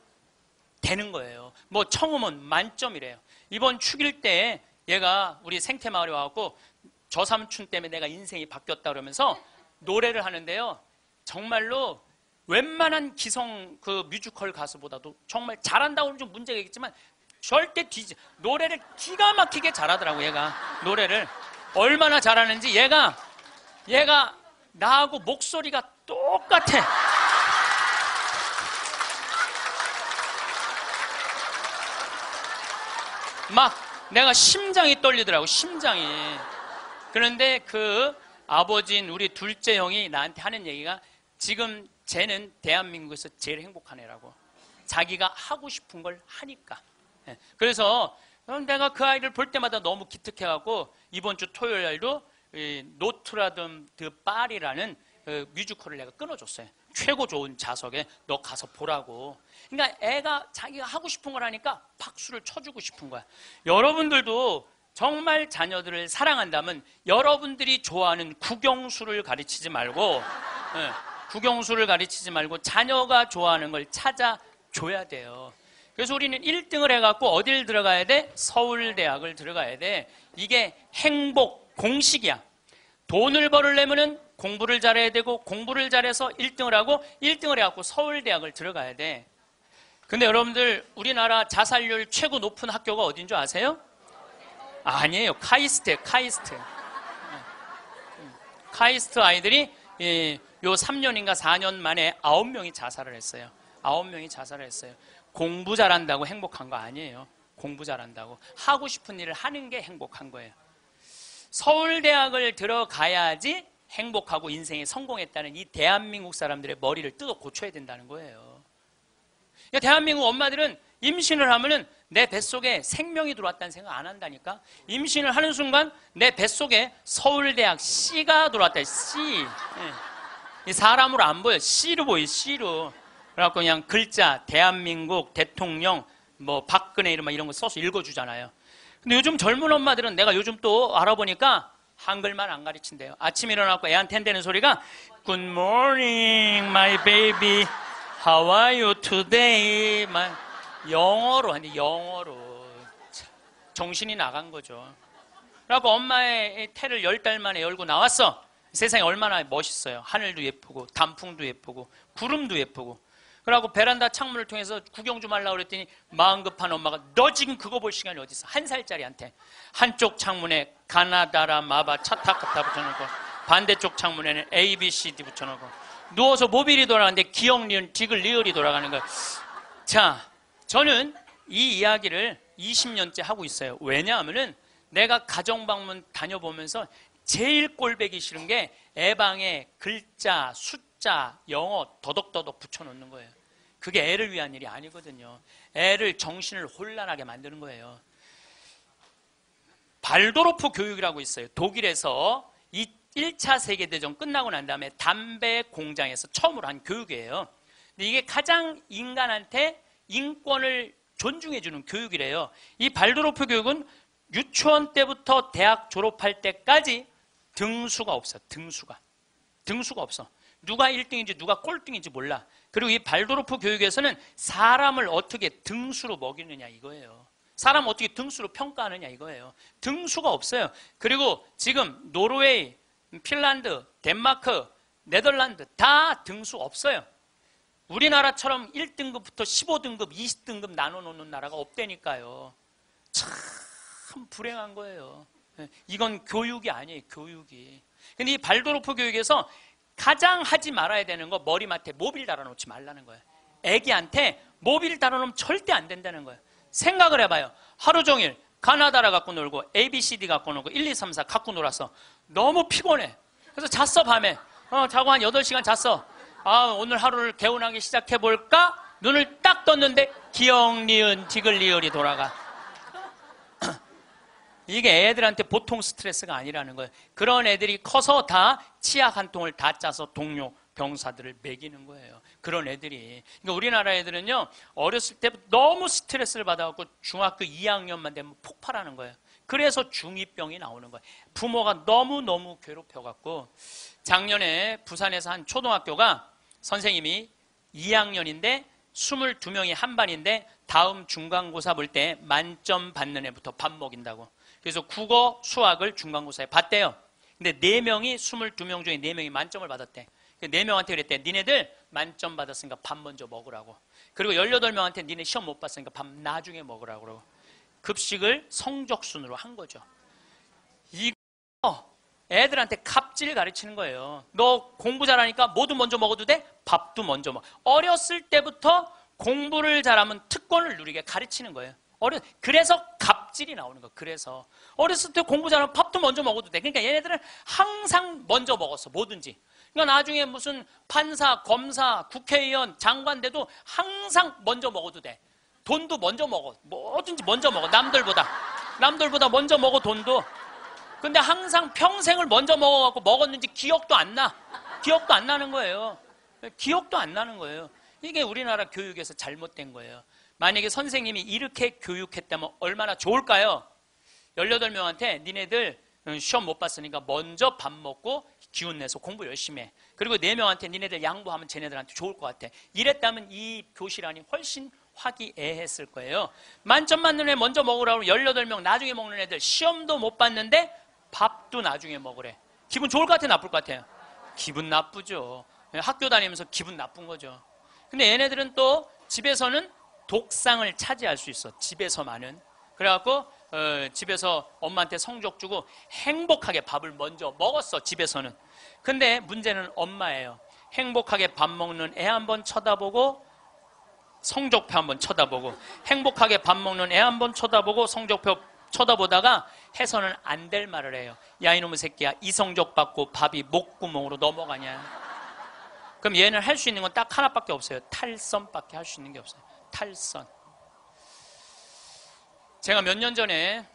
되는 거예요. 청음은 만점이래요. 이번 축일 때 얘가 우리 생태마을에 와갖고 저 삼촌 때문에 내가 인생이 바뀌었다 그러면서 노래를 하는데요. 정말로 웬만한 기성 그 뮤지컬 가수보다도 정말 잘한다고는 좀 문제가 있겠지만 절대 노래를 기가 막히게 잘하더라고 얘가. 노래를 얼마나 잘하는지 얘가 나하고 목소리가 똑같아. 막 내가 심장이 떨리더라고. 심장이. 그런데 그 아버지인 우리 둘째 형이 나한테 하는 얘기가 지금 쟤는 대한민국에서 제일 행복한 애라고. 자기가 하고 싶은 걸 하니까. 그래서 내가 그 아이를 볼 때마다 너무 기특해갖고 이번 주 토요일 날도 노트라든 드 파리라는 뮤지컬을 내가 끊어줬어요. 최고 좋은 좌석에 너 가서 보라고. 그러니까 애가 자기가 하고 싶은 걸 하니까 박수를 쳐주고 싶은 거야. 여러분들도 정말 자녀들을 사랑한다면 여러분들이 좋아하는 국영수를 가르치지 말고 국영수를 가르치지 말고 자녀가 좋아하는 걸 찾아줘야 돼요. 그래서 우리는 1등을 해갖고 어딜 들어가야 돼? 서울대학을 들어가야 돼. 이게 행복 공식이야. 돈을 벌으려면은 공부를 잘해야 되고 공부를 잘해서 1등을 하고 1등을 해갖고 서울대학을 들어가야 돼. 근데 여러분들 우리나라 자살률 최고 높은 학교가 어딘 줄 아세요? 아니에요. 카이스트. 카이스트 아이들이 요 3년인가 4년 만에 9명이 자살을 했어요. 9명이 자살을 했어요. 공부 잘한다고 행복한 거 아니에요. 공부 잘한다고. 하고 싶은 일을 하는 게 행복한 거예요. 서울대학을 들어가야지 행복하고 인생에 성공했다는 이 대한민국 사람들의 머리를 뜯어 고쳐야 된다는 거예요. 그러니까 대한민국 엄마들은 임신을 하면은 내 뱃속에 생명이 들어왔다는 생각 안 한다니까. 임신을 하는 순간 내 뱃속에 서울대학 C가 들어왔다. C. 이 사람으로 안 보여. C로 보여. C로. 그래갖고 그냥 글자 대한민국 대통령 뭐 박근혜 이름 이런 거 써서 읽어주잖아요. 근데 요즘 젊은 엄마들은 내가 요즘 또 알아보니까 한글만 안 가르친대요. 아침에 일어나고 애한테 한대는 소리가 Good morning, my baby. How are you today? 영어로, 아니 영어로. 정신이 나간 거죠. 그래갖고 엄마의 태를 10달 만에 열고 나왔어. 세상이 얼마나 멋있어요. 하늘도 예쁘고 단풍도 예쁘고 구름도 예쁘고. 그러고 베란다 창문을 통해서 구경 좀 하려고 그랬더니 마음 급한 엄마가 너 지금 그거 볼 시간이 어디 있어? 1살짜리한테 한쪽 창문에 가나다라 마바 차타카타 붙여놓고 반대쪽 창문에는 ABCD 붙여놓고 누워서 모빌이 돌아가는데 기억 리은 디귿 리을이 돌아가는 거예요. 자, 저는 이 이야기를 20년째 하고 있어요. 왜냐하면은 내가 가정 방문 다녀보면서 제일 꼴배기 싫은 게 애방에 글자, 숫자, 영어 더덕더덕 붙여놓는 거예요. 그게 애를 위한 일이 아니거든요. 애를 정신을 혼란하게 만드는 거예요. 발도르프 교육이라고 있어요. 독일에서 1차 세계대전 끝나고 난 다음에 담배 공장에서 처음으로 한 교육이에요. 근데 이게 가장 인간한테 인권을 존중해주는 교육이래요. 이 발도르프 교육은 유치원 때부터 대학 졸업할 때까지 등수가 없어. 등수가 없어. 누가 1등인지 누가 꼴등인지 몰라. 그리고 이 발도르프 교육에서는 사람을 어떻게 등수로 먹이느냐 이거예요. 사람 어떻게 등수로 평가하느냐 이거예요. 등수가 없어요. 그리고 지금 노르웨이, 핀란드, 덴마크, 네덜란드 다 등수 없어요. 우리나라처럼 1등급부터 15등급, 20등급 나눠놓는 나라가 없다니까요. 참 불행한 거예요. 이건 교육이 아니에요. 교육이. 근데 이 발도르프 교육에서 가장 하지 말아야 되는 거 머리맡에 모빌 달아놓지 말라는 거예요. 애기한테 모빌 달아놓으면 절대 안 된다는 거예요. 생각을 해봐요. 하루 종일 가나다라 갖고 놀고 ABCD 갖고 놀고 1, 2, 3, 4 갖고 놀았어. 너무 피곤해. 그래서 잤어. 밤에 자고 한 8시간 잤어. 아, 오늘 하루를 개운하게 시작해볼까? 눈을 딱 떴는데 기억, 니은, 디귿, 리을이 돌아가. 이게 애들한테 보통 스트레스가 아니라는 거예요. 그런 애들이 커서 다 치약 한 통을 다 짜서 동료 병사들을 먹이는 거예요. 그런 애들이. 그러니까 우리나라 애들은요, 어렸을 때부터 너무 스트레스를 받아갖고 중학교 2학년만 되면 폭발하는 거예요. 그래서 중2병이 나오는 거예요. 부모가 너무너무 괴롭혀갖고 작년에 부산에서 한 초등학교가 선생님이 2학년인데 22명이 한 반인데 다음 중간고사 볼 때 만점 받는 애부터 밥 먹인다고. 그래서 국어, 수학을 중간고사에 봤대요. 근데 4명이 22명 중에 4명이 만점을 받았대. 4명한테 그랬대. 니네들 만점 받았으니까 밥 먼저 먹으라고. 그리고 18명한테 니네 시험 못 봤으니까 밥 나중에 먹으라고 그러고. 급식을 성적순으로 한 거죠. 이거 애들한테 갑질 가르치는 거예요. 너 공부 잘하니까 뭐든 먼저 먹어도 돼? 밥도 먼저 먹어. 어렸을 때부터 공부를 잘하면 특권을 누리게 가르치는 거예요. 그래서 갑질이 나오는 거예요. 그래서 어렸을 때 공부 잘하면 밥도 먼저 먹어도 돼. 그러니까 얘네들은 항상 먼저 먹었어. 뭐든지. 그러니까 나중에 무슨 판사, 검사, 국회의원, 장관 돼도 항상 먼저 먹어도 돼. 돈도 먼저 먹어. 뭐든지 먼저 먹어. 남들보다 먼저 먹어. 돈도. 근데 항상 평생을 먼저 먹어갖고 먹었는지 기억도 안 나. 기억도 안 나는 거예요. 기억도 안 나는 거예요. 이게 우리나라 교육에서 잘못된 거예요. 만약에 선생님이 이렇게 교육했다면 얼마나 좋을까요? 18명한테 니네들 시험 못 봤으니까 먼저 밥 먹고 기운 내서 공부 열심히 해. 그리고 4명한테 니네들 양보하면 쟤네들한테 좋을 것 같아. 이랬다면 이 교실 안이 훨씬 화기애애했을 거예요. 만점 맞는 애 먼저 먹으라고 18명 나중에 먹는 애들 시험도 못 봤는데 밥도 나중에 먹으래. 기분 좋을 것 같아요? 나쁠 것 같아요? 기분 나쁘죠. 학교 다니면서 기분 나쁜 거죠. 근데 얘네들은 또 집에서는 독상을 차지할 수 있어. 집에서만은. 그래갖고 집에서 엄마한테 성적 주고 행복하게 밥을 먼저 먹었어. 집에서는. 근데 문제는 엄마예요. 행복하게 밥 먹는 애 한번 쳐다보고 성적표 한번 쳐다보고 행복하게 밥 먹는 애 한번 쳐다보고 성적표 쳐다보다가 해서는 안 될 말을 해요. 야 이놈의 새끼야 이 성적 받고 밥이 목구멍으로 넘어가냐. 그럼 얘는 할 수 있는 건 딱 하나밖에 없어요. 탈선밖에 할 수 있는 게 없어요. 탈선. 제가 몇 년 전에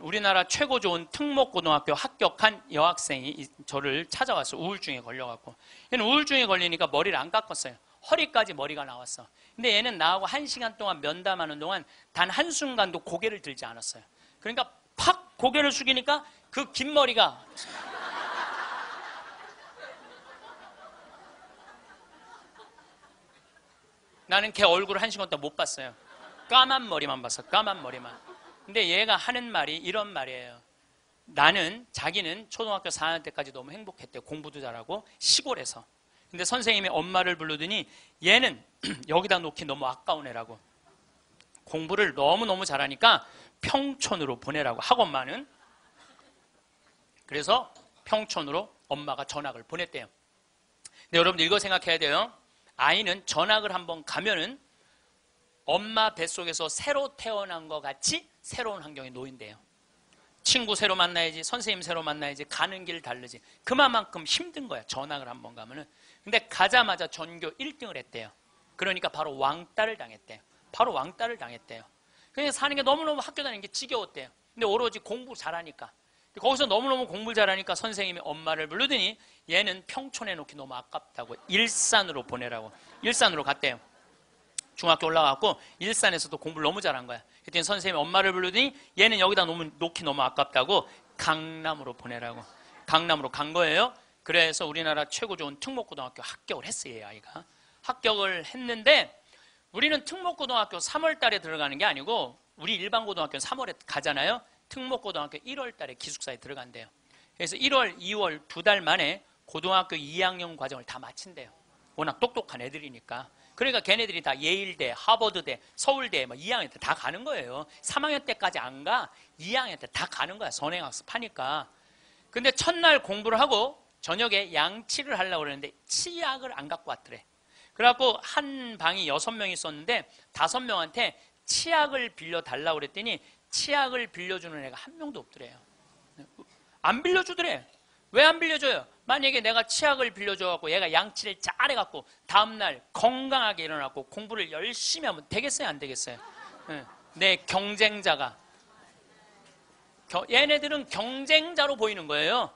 우리나라 최고 좋은 특목고등학교 합격한 여학생이 저를 찾아왔어요. 우울증에 걸려갖고. 얘는 우울증에 걸리니까 머리를 안 깎았어요. 허리까지 머리가 나왔어. 근데 얘는 나하고 1시간 동안 면담하는 동안 단 한순간도 고개를 들지 않았어요. 그러니까 팍 고개를 숙이니까 그 긴 머리가 나는 걔 얼굴을 1시간 동안 못 봤어요. 까만 머리만 봤어. 까만 머리만. 근데 얘가 하는 말이 이런 말이에요. 자기는 초등학교 4학년 때까지 너무 행복했대. 공부도 잘하고 시골에서. 근데 선생님이 엄마를 부르더니 얘는 여기다 놓기 너무 아까운 애라고, 공부를 너무너무 잘하니까 평촌으로 보내라고, 학원만은. 그래서 평촌으로 엄마가 전학을 보냈대요. 근데 여러분들 이거 생각해야 돼요. 아이는 전학을 한번 가면은 엄마 뱃속에서 새로 태어난 것 같이 새로운 환경에 놓인대요. 친구 새로 만나야지, 선생님 새로 만나야지, 가는 길 다르지. 그만큼 힘든 거야, 전학을 한번 가면은. 근데 가자마자 전교 1등을 했대요. 그러니까 바로 왕따를 당했대요. 바로 왕따를 당했대요. 그래서 사는 게 너무너무, 학교 다니는 게 지겨웠대요. 근데 오로지 공부 잘하니까. 거기서 너무너무 공부 잘하니까 선생님이 엄마를 부르더니 얘는 평촌에 놓기 너무 아깝다고 일산으로 보내라고. 일산으로 갔대요. 중학교 올라갔고 일산에서도 공부를 너무 잘한 거야. 그랬더니 선생님이 엄마를 부르더니 얘는 여기다 놓기 너무 아깝다고 강남으로 보내라고. 강남으로 간 거예요. 그래서 우리나라 최고 좋은 특목고등학교 합격을 했어요. 이 아이가 합격을 했는데, 우리는 특목고등학교 3월 달에 들어가는 게 아니고, 우리 일반 고등학교는 3월에 가잖아요. 특목고등학교 1월 달에 기숙사에 들어간대요. 그래서 1월, 2월 2달 만에 고등학교 2학년 과정을 다 마친대요. 워낙 똑똑한 애들이니까. 그러니까 걔네들이 다 예일대, 하버드대, 서울대 막 2학년 때 다 가는 거예요. 3학년 때까지 안 가. 2학년 때 다 가는 거야. 선행학습하니까. 근데 첫날 공부를 하고 저녁에 양치를 하려고 그랬는데 치약을 안 갖고 왔더래. 그래갖고 한 방이 6명이 있었는데 5명한테 치약을 빌려달라고 그랬더니 치약을 빌려주는 애가 1명도 없더래요. 안 빌려주더래. 왜 안 빌려줘요? 만약에 내가 치약을 빌려줘갖고 얘가 양치를 잘해갖고 다음날 건강하게 일어났고 공부를 열심히 하면 되겠어요? 안 되겠어요? 내 경쟁자가. 얘네들은 경쟁자로 보이는 거예요.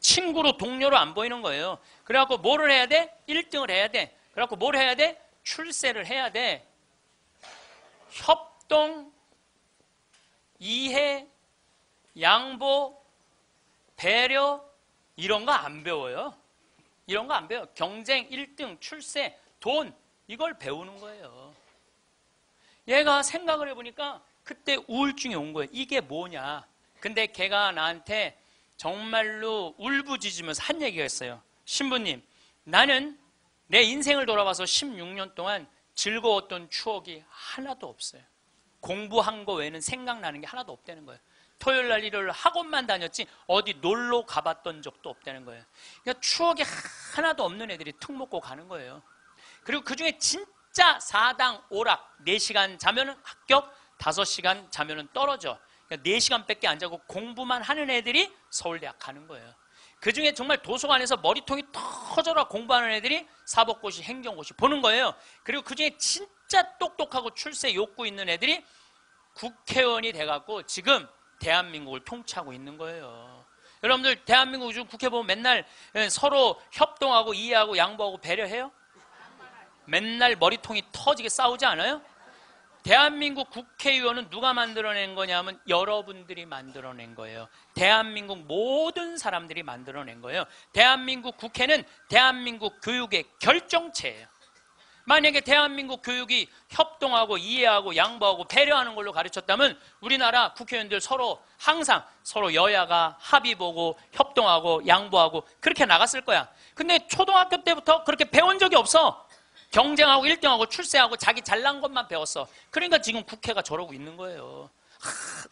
친구로, 동료로 안 보이는 거예요. 그래갖고 뭐를 해야 돼? 1등을 해야 돼. 그래갖고 뭘 해야 돼? 출세를 해야 돼. 협동, 이해, 양보, 배려, 이런 거 안 배워요. 이런 거 안 배워요. 경쟁, 1등, 출세, 돈, 이걸 배우는 거예요. 얘가 생각을 해보니까 그때 우울증이 온 거예요. 이게 뭐냐. 근데 걔가 나한테 정말로 울부짖으면서 한 얘기가 있어요. 신부님, 나는 내 인생을 돌아봐서 16년 동안 즐거웠던 추억이 하나도 없어요. 공부한 거 외에는 생각나는 게 하나도 없다는 거예요. 토요일 날 일요일 학원만 다녔지 어디 놀러 가봤던 적도 없다는 거예요. 그러니까 추억이 하나도 없는 애들이 특목고 가는 거예요. 그리고 그중에 진짜 4당 5락, 4시간 자면 합격, 5시간 자면 떨어져. 그러니까 4시간 밖에 안 자고 공부만 하는 애들이 서울대학 가는 거예요. 그중에 정말 도서관에서 머리통이 터져라 공부하는 애들이 사법고시, 행정고시 보는 거예요. 그리고 그중에 진짜 똑똑하고 출세 욕구 있는 애들이 국회의원이 돼갖고 지금 대한민국을 통치하고 있는 거예요. 여러분들 대한민국 요즘 국회 보면 맨날 서로 협동하고 이해하고 양보하고 배려해요? 맨날 머리통이 터지게 싸우지 않아요? 대한민국 국회의원은 누가 만들어낸 거냐면 여러분들이 만들어낸 거예요. 대한민국 모든 사람들이 만들어낸 거예요. 대한민국 국회는 대한민국 교육의 결정체예요. 만약에 대한민국 교육이 협동하고 이해하고 양보하고 배려하는 걸로 가르쳤다면 우리나라 국회의원들 서로 항상 서로 여야가 합의 보고 협동하고 양보하고 그렇게 나갔을 거야. 근데 초등학교 때부터 그렇게 배운 적이 없어. 경쟁하고 1등하고 출세하고 자기 잘난 것만 배웠어. 그러니까 지금 국회가 저러고 있는 거예요.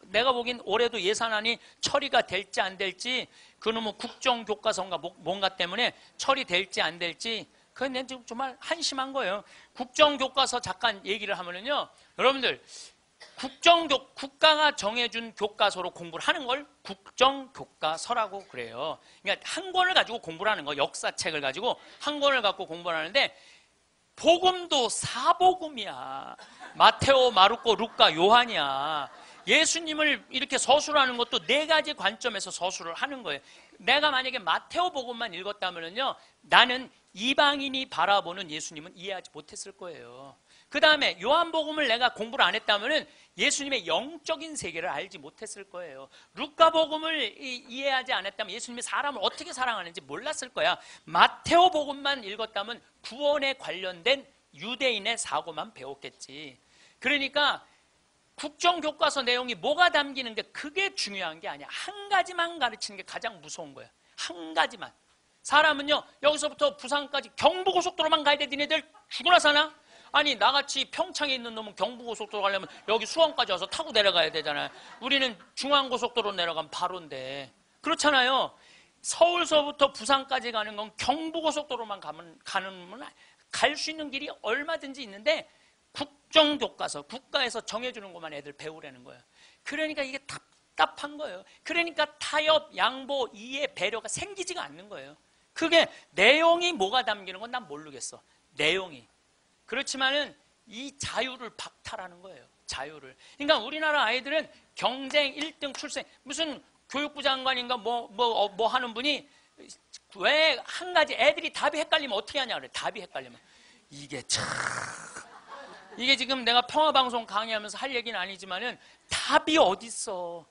내가 보기엔 올해도 예산안이 처리가 될지 안 될지, 그놈의 국정교과서인가 뭔가 때문에 처리될지 안 될지, 그건 난 지금 정말 한심한 거예요. 국정교과서 잠깐 얘기를 하면은요, 여러분들 국가가 정해준 교과서로 공부를 하는 걸 국정교과서라고 그래요. 그러니까 한 권을 가지고 공부를 하는 거, 역사책을 가지고 한 권을 갖고 공부를 하는데 복음도 사복음이야. 마테오, 마르코, 루카, 요한이야. 예수님을 이렇게 서술하는 것도 네 가지 관점에서 서술을 하는 거예요. 내가 만약에 마테오 복음만 읽었다면요, 나는 이방인이 바라보는 예수님은 이해하지 못했을 거예요. 그 다음에 요한복음을 내가 공부를 안 했다면 예수님의 영적인 세계를 알지 못했을 거예요. 루카복음을 이해하지 않았다면 예수님이 사람을 어떻게 사랑하는지 몰랐을 거야. 마테오복음만 읽었다면 구원에 관련된 유대인의 사고만 배웠겠지. 그러니까 국정교과서 내용이 뭐가 담기는 게 그게 중요한 게 아니야. 한 가지만 가르치는 게 가장 무서운 거야. 한 가지만. 사람은요, 여기서부터 부산까지 경부고속도로만 가야 돼. 니네들 죽으나 사나? 아니, 나같이 평창에 있는 놈은 경부고속도로 가려면 여기 수원까지 와서 타고 내려가야 되잖아요. 우리는 중앙고속도로 내려가면 바로인데. 그렇잖아요. 서울서부터 부산까지 가는 건 경부고속도로만 가면 갈 수 있는 길이 얼마든지 있는데 국정교과서, 국가에서 정해주는 것만 애들 배우라는 거예요. 그러니까 이게 답답한 거예요. 그러니까 타협, 양보, 이해, 배려가 생기지가 않는 거예요. 그게 내용이 뭐가 담기는 건 난 모르겠어. 내용이. 그렇지만은 이 자유를 박탈하는 거예요. 자유를. 그러니까 우리나라 아이들은 경쟁 1등 출생, 무슨 교육부 장관인가 뭐 하는 분이 왜 한 가지 애들이 답이 헷갈리면 어떻게 하냐 그래. 답이 헷갈리면. 이게 참. 이게 지금 내가 평화방송 강의하면서 할 얘기는 아니지만은 답이 어딨어.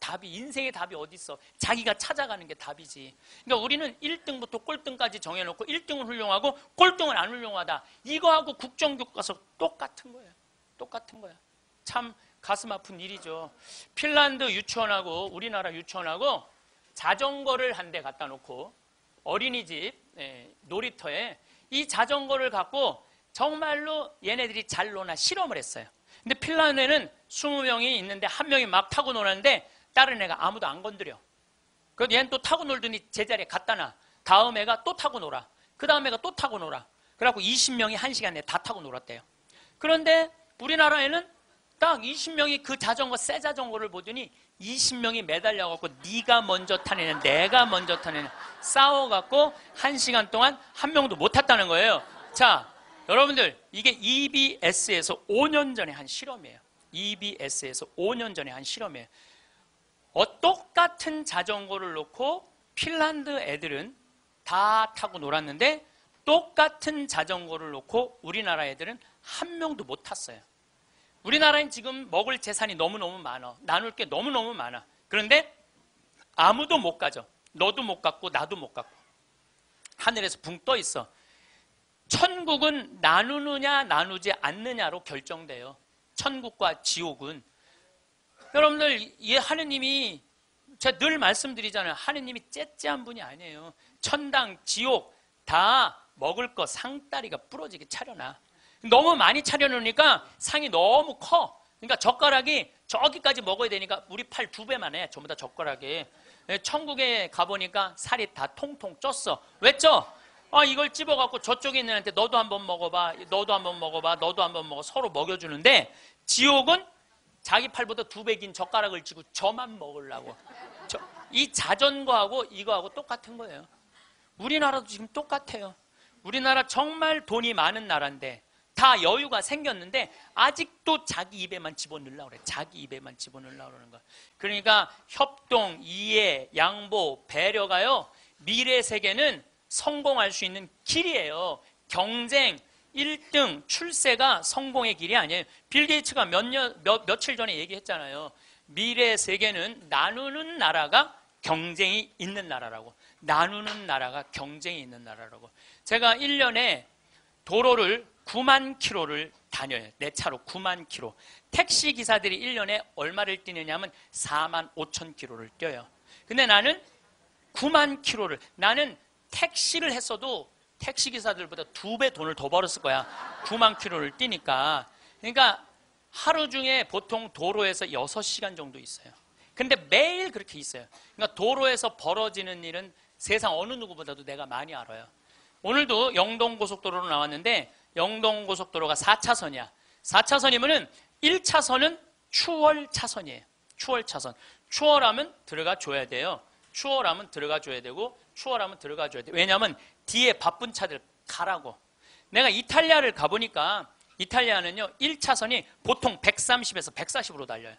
답이, 인생의 답이 어딨어. 자기가 찾아가는 게 답이지. 그러니까 우리는 1등부터 꼴등까지 정해놓고 1등은 훌륭하고 꼴등은 안 훌륭하다. 이거하고 국정교과서 똑같은 거예요. 똑같은 거야. 참 가슴 아픈 일이죠. 핀란드 유치원하고 우리나라 유치원하고 자전거를 한 대 갖다 놓고 어린이집 놀이터에 이 자전거를 갖고 정말로 얘네들이 잘 노나 실험을 했어요. 근데 핀란드에는 20명이 있는데 한 명이 막 타고 노는데 다른 애가 아무도 안 건드려. 그래서 얘는 또 타고 놀더니 제자리에 갖다 놔. 다음 애가 또 타고 놀아. 그 다음 애가 또 타고 놀아. 그래갖고 20명이 1시간에 다 타고 놀았대요. 그런데 우리나라에는 딱 20명이 그 자전거, 새 자전거를 보더니 20명이 매달려갖고 네가 먼저 타내는, 내가 먼저 타내는 싸워갖고 1시간 동안 한 명도 못 탔다는 거예요. 자, 여러분들, 이게 EBS에서 5년 전에 한 실험이에요. EBS에서 5년 전에 한 실험이에요. 똑같은 자전거를 놓고 핀란드 애들은 다 타고 놀았는데 똑같은 자전거를 놓고 우리나라 애들은 한 명도 못 탔어요. 우리나라엔 지금 먹을 재산이 너무너무 많아. 나눌 게 너무너무 많아. 그런데 아무도 못 가죠. 너도 못 갔고 나도 못 갔고. 하늘에서 붕 떠 있어. 천국은 나누느냐 나누지 않느냐로 결정돼요. 천국과 지옥은. 여러분들, 하느님이, 제가 늘 말씀드리잖아요. 하느님이 째째한 분이 아니에요. 천당, 지옥 다 먹을 거 상다리가 부러지게 차려놔. 너무 많이 차려놓으니까 상이 너무 커. 그러니까 젓가락이 저기까지 먹어야 되니까 우리 팔 2배만 해. 전부 다 젓가락이. 천국에 가보니까 살이 다 통통 쪘어. 왜 쪄? 아, 이걸 집어갖고 저쪽에 있는 애한테 너도 한번 먹어봐. 너도 한번 먹어봐. 너도 한번 먹어. 서로 먹여주는데 지옥은 자기 팔보다 2배 긴 젓가락을 쥐고 저만 먹으려고. 이 자전거하고 이거하고 똑같은 거예요. 우리나라도 지금 똑같아요. 우리나라 정말 돈이 많은 나라인데 다 여유가 생겼는데 아직도 자기 입에만 집어넣으려고 그래. 자기 입에만 집어넣으려고 그러는 거야. 그러니까 협동, 이해, 양보, 배려가요, 미래 세계는 성공할 수 있는 길이에요. 경쟁, 1등, 출세가 성공의 길이 아니에요. 빌 게이츠가 며칠 전에 얘기했잖아요. 미래 세계는 나누는 나라가 경쟁이 있는 나라라고. 나누는 나라가 경쟁이 있는 나라라고. 제가 1년에 도로를 9만 킬로를 다녀요. 내 차로 9만 킬로. 택시 기사들이 1년에 얼마를 뛰느냐면 4만 5천 킬로를 뛰어요. 근데 나는 9만 킬로를, 나는 택시를 했어도 택시기사들보다 2배 돈을 더 벌었을 거야. 9만 킬로를 뛰니까. 그러니까 하루 중에 보통 도로에서 6시간 정도 있어요. 근데 매일 그렇게 있어요. 그러니까 도로에서 벌어지는 일은 세상 어느 누구보다도 내가 많이 알아요. 오늘도 영동고속도로로 나왔는데 영동고속도로가 4차선이야. 4차선이면은 1차선은 추월 차선이에요. 추월 차선. 추월하면 들어가 줘야 돼요. 추월하면 들어가 줘야 되고, 추월하면 들어가 줘야 돼. 왜냐하면 뒤에 바쁜 차들 가라고. 내가 이탈리아를 가보니까 이탈리아는요 1차선이 보통 130에서 140으로 달려요.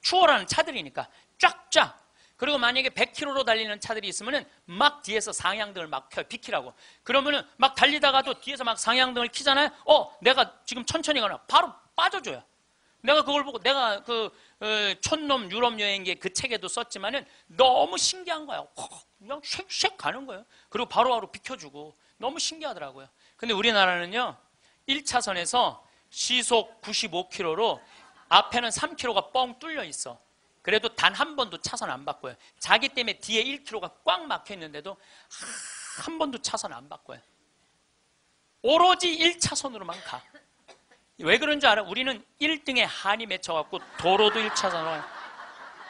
추월하는 차들이니까 쫙쫙. 그리고 만약에 100km로 달리는 차들이 있으면은 막 뒤에서 상향등을 막 켜, 비키라고. 그러면은 막 달리다가도 뒤에서 막 상향등을 키잖아요. 내가 지금 천천히 가나? 바로 빠져줘요. 내가 그걸 보고, 내가 촌놈 유럽 여행기에 그 책에도 썼지만은 너무 신기한 거야. 그냥 쉑쉑 가는 거예요. 그리고 바로바로 비켜주고. 너무 신기하더라고요. 근데 우리나라는요, 1차선에서 시속 95km로 앞에는 3km가 뻥 뚫려 있어. 그래도 단 한 번도 차선 안 바꿔요. 자기 때문에 뒤에 1km가 꽉 막혀 있는데도 한 번도 차선 안 바꿔요. 오로지 1차선으로만 가. 왜 그런 줄 알아? 우리는 1등에 한이 맺혀갖고 도로도 1차선으로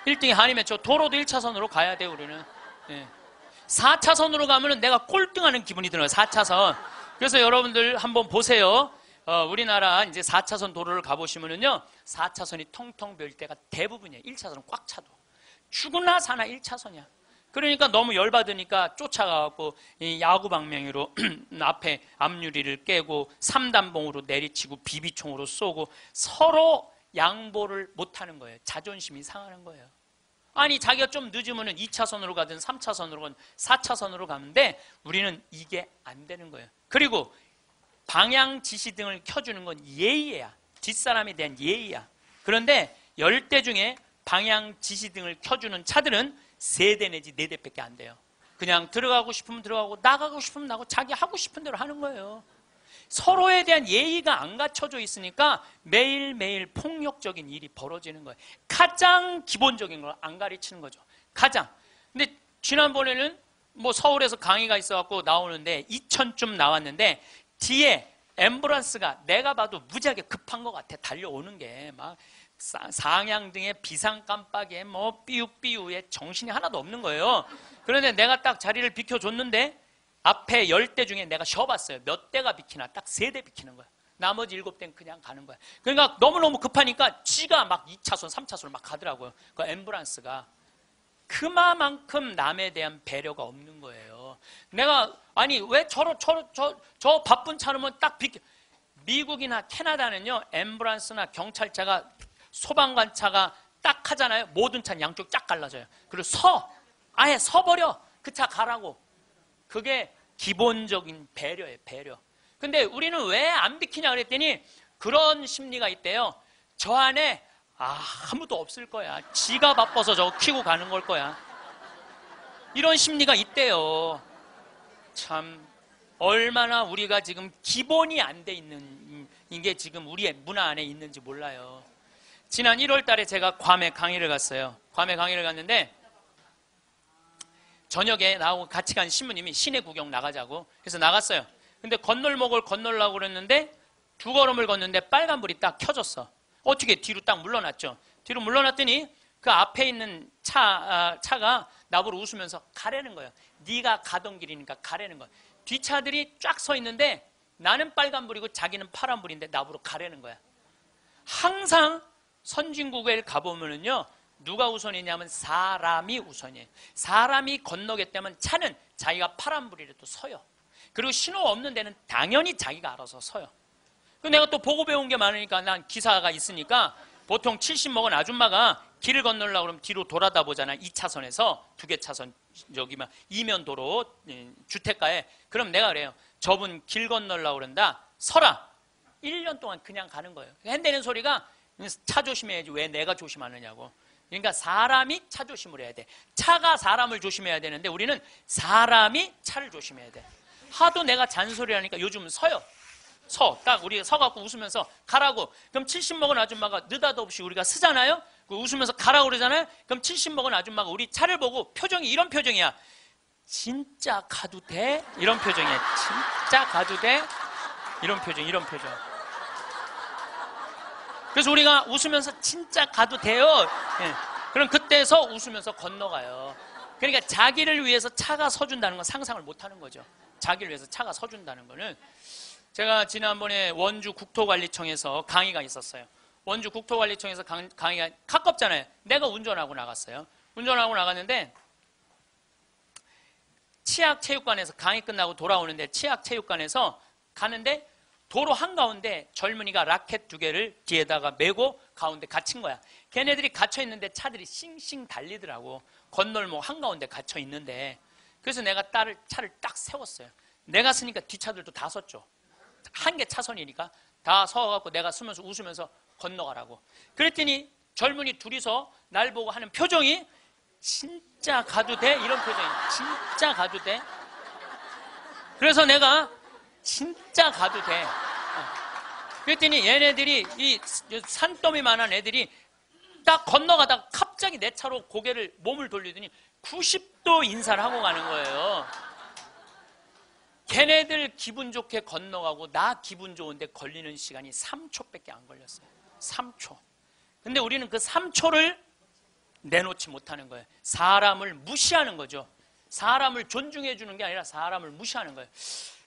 1등에 한이 맺혀 도로도 1차선으로 가야 돼. 우리는 4차선으로 가면은 내가 꼴등하는 기분이 들어요. 4차선. 그래서 여러분들 한번 보세요. 우리나라 이제 4차선 도로를 가보시면은요, 4차선이 텅텅 빌 때가 대부분이에요. 1차선은 꽉 차도. 죽으나 사나 1차선이야. 그러니까 너무 열받으니까 쫓아가갖고 야구방망이로 앞에 앞유리를 깨고 3단봉으로 내리치고 비비총으로 쏘고 서로 양보를 못하는 거예요. 자존심이 상하는 거예요. 아니 자기가 좀 늦으면은 2차선으로 가든 3차선으로 가든 4차선으로 가는데 우리는 이게 안 되는 거예요. 그리고 방향 지시등을 켜주는 건 예의야. 뒷사람에 대한 예의야. 그런데 10대 중에 방향 지시등을 켜주는 차들은 3대 내지 4대밖에 안 돼요. 그냥 들어가고 싶으면 들어가고 나가고 싶으면 나가고 자기 하고 싶은 대로 하는 거예요. 서로에 대한 예의가 안 갖춰져 있으니까 매일매일 폭력적인 일이 벌어지는 거예요. 가장 기본적인 걸 안 가르치는 거죠. 가장. 근데 지난번에는 뭐 서울에서 강의가 있어갖고 나오는데 2000쯤 나왔는데 뒤에 앰뷸런스가 내가 봐도 무지하게 급한 것 같아. 달려오는 게 막 상향등에 비상깜빡에 뭐 삐우삐우에 정신이 하나도 없는 거예요. 그런데 내가 딱 자리를 비켜줬는데 앞에 10대 중에 내가 쉬어봤어요. 몇 대가 비키나? 딱 3대 비키는 거야. 나머지 7대는 그냥 가는 거야. 그러니까 너무너무 급하니까 지가 막 2차선, 3차선으로 막 가더라고요. 그 앰뷸런스가. 그만큼 남에 대한 배려가 없는 거예요. 내가 아니 왜 저 바쁜 차로만 딱 비켜. 미국이나 캐나다는요 앰뷸런스나 경찰차가 소방관차가 딱 하잖아요. 모든 차는 양쪽 쫙 갈라져요. 그리고 아예 서버려. 그 차 가라고. 그게 기본적인 배려예요. 배려. 근데 우리는 왜 안 비키냐 그랬더니 그런 심리가 있대요. 저 안에 아무도 없을 거야. 지가 바빠서 저거 키고 가는 걸 거야. 이런 심리가 있대요. 참 얼마나 우리가 지금 기본이 안 돼 있는 이게 지금 우리의 문화 안에 있는지 몰라요. 지난 1월 달에 제가 괌에 강의를 갔어요. 괌에 강의를 갔는데 저녁에 나하고 같이 간 신부님이 시내 구경 나가자고 해서 나갔어요. 근데 건널목을 건널라고 그랬는데 2걸음을 걷는데 빨간불이 딱 켜졌어. 어떻게 뒤로 딱 물러났죠. 뒤로 물러났더니 그 앞에 있는 차가 나보고 웃으면서 가라는 거예요. 네가 가던 길이니까 가라는 거야. 뒷차들이 쫙 서 있는데 나는 빨간불이고 자기는 파란불인데 나보고 가라는 거야. 항상 선진국에 가보면은요 누가 우선이냐면 사람이 우선이에요. 사람이 건너겠다면 차는 자기가 파란불이라도 서요. 그리고 신호 없는 데는 당연히 자기가 알아서 서요. 내가 또 보고 배운 게 많으니까 난 기사가 있으니까 보통 70 먹은 아줌마가 길을 건너려고 그러면 뒤로 돌아다 보잖아. 2차선에서 2개 차선 저기만 이면 도로 주택가에. 그럼 내가 그래요. 저분 길 건너려고 그런다. 서라. 1년 동안 그냥 가는 거예요. 핸드는 소리가 차 조심해야지 왜 내가 조심하느냐고. 그러니까 사람이 차 조심을 해야 돼. 차가 사람을 조심해야 되는데 우리는 사람이 차를 조심해야 돼. 하도 내가 잔소리하니까 요즘은 서요. 딱 우리가 서갖고 웃으면서 가라고. 그럼 70 먹은 아줌마가 느닷없이 우리가 서잖아요. 웃으면서 가라고 그러잖아요. 그럼 70 먹은 아줌마가 우리 차를 보고 표정이 이런 표정이야. 진짜 가도 돼? 이런 표정이야. 진짜 가도 돼? 이런 표정, 이런 표정. 그래서 우리가 웃으면서 진짜 가도 돼요. 예. 그럼 그때서 웃으면서 건너가요. 그러니까 자기를 위해서 차가 서준다는 건 상상을 못하는 거죠. 자기를 위해서 차가 서준다는 거는. 제가 지난번에 원주 국토관리청에서 강의가 있었어요. 원주 국토관리청에서 강의가 가깝잖아요. 내가 운전하고 나갔어요. 운전하고 나갔는데 치악체육관에서 강의 끝나고 돌아오는데 치악체육관에서 가는데 도로 한가운데 젊은이가 라켓 두 개를 뒤에다가 메고 가운데 갇힌 거야. 걔네들이 갇혀 있는데 차들이 싱싱 달리더라고. 건널목 한가운데 갇혀 있는데. 그래서 내가 차를 딱 세웠어요. 내가 쓰니까 뒷차들도 다 섰죠. 한 개 차선이니까 다 서갖고 내가 쓰면서 웃으면서 건너가라고. 그랬더니 젊은이 둘이서 날 보고 하는 표정이 진짜 가도 돼? 이런 표정이. 진짜 가도 돼? 그래서 내가 진짜 가도 돼. 그랬더니 얘네들이 이 산더미만한 애들이 딱 건너가다가 갑자기 내 차로 고개를 몸을 돌리더니 90도 인사를 하고 가는 거예요. 걔네들 기분 좋게 건너가고 나 기분 좋은데 걸리는 시간이 3초밖에 안 걸렸어요. 3초. 근데 우리는 그 3초를 내놓지 못하는 거예요. 사람을 무시하는 거죠. 사람을 존중해 주는 게 아니라 사람을 무시하는 거예요.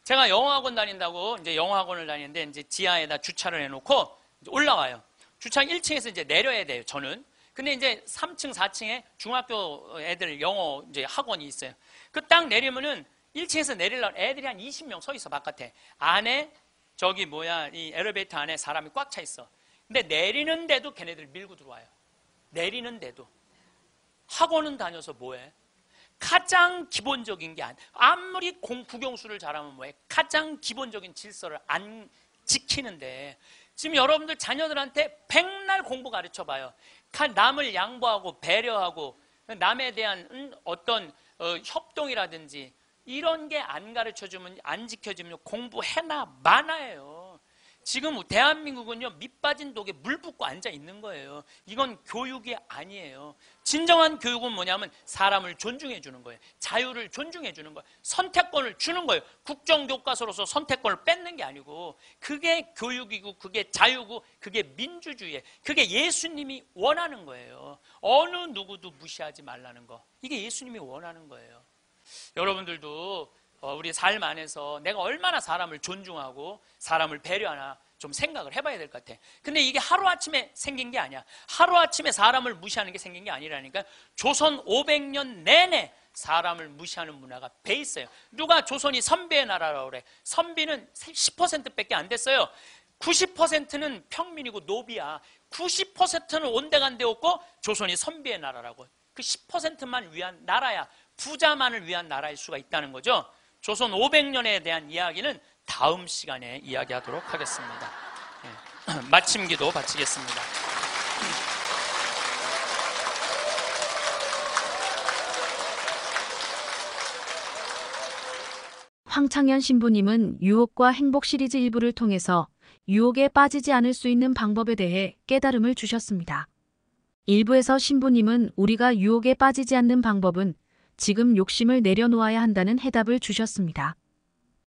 제가 영어학원 다닌다고 이제 영어학원을 다니는데 이제 지하에다 주차를 해놓고 올라와요. 주차장 1층에서 이제 내려야 돼요. 저는. 근데 이제 3층, 4층에 중학교 애들 영어 이제 학원이 있어요. 그 딱 내리면은 1층에서 내리려면 애들이 한 20명 서 있어 바깥에. 안에 저기 뭐야 이 엘리베이터 안에 사람이 꽉 차 있어. 근데 내리는데도 걔네들 밀고 들어와요. 내리는데도. 학원은 다녀서 뭐해? 가장 기본적인 게 아무리 국영수를 잘하면 뭐해? 가장 기본적인 질서를 안 지키는데 지금 여러분들 자녀들한테 백날 공부 가르쳐봐요. 남을 양보하고 배려하고 남에 대한 어떤 협동이라든지 이런 게 안 가르쳐주면 안 지켜주면 공부해나 마나예요. 지금 대한민국은요 밑빠진 독에 물 붓고 앉아 있는 거예요. 이건 교육이 아니에요. 진정한 교육은 뭐냐면 사람을 존중해 주는 거예요. 자유를 존중해 주는 거예요. 선택권을 주는 거예요. 국정교과서로서 선택권을 뺏는 게 아니고 그게 교육이고 그게 자유고 그게 민주주의예요. 그게 예수님이 원하는 거예요. 어느 누구도 무시하지 말라는 거. 이게 예수님이 원하는 거예요. 여러분들도 우리 삶 안에서 내가 얼마나 사람을 존중하고 사람을 배려하나 좀 생각을 해봐야 될 것 같아. 근데 이게 하루아침에 생긴 게 아니야. 하루아침에 사람을 무시하는 게 생긴 게 아니라니까. 조선 500년 내내 사람을 무시하는 문화가 배 있어요. 누가 조선이 선비의 나라라고 그래. 선비는 10%밖에 안 됐어요. 90%는 평민이고 노비야. 90%는 온데간데 없고 조선이 선비의 나라라고. 그 10%만 위한 나라야. 부자만을 위한 나라일 수가 있다는 거죠. 조선 500년에 대한 이야기는 다음 시간에 이야기하도록 하겠습니다. 네. 마침기도 바치겠습니다. 황창현 신부님은 유혹과 행복 시리즈 일부를 통해서 유혹에 빠지지 않을 수 있는 방법에 대해 깨달음을 주셨습니다. 일부에서 신부님은 우리가 유혹에 빠지지 않는 방법은 지금 욕심을 내려놓아야 한다는 해답을 주셨습니다.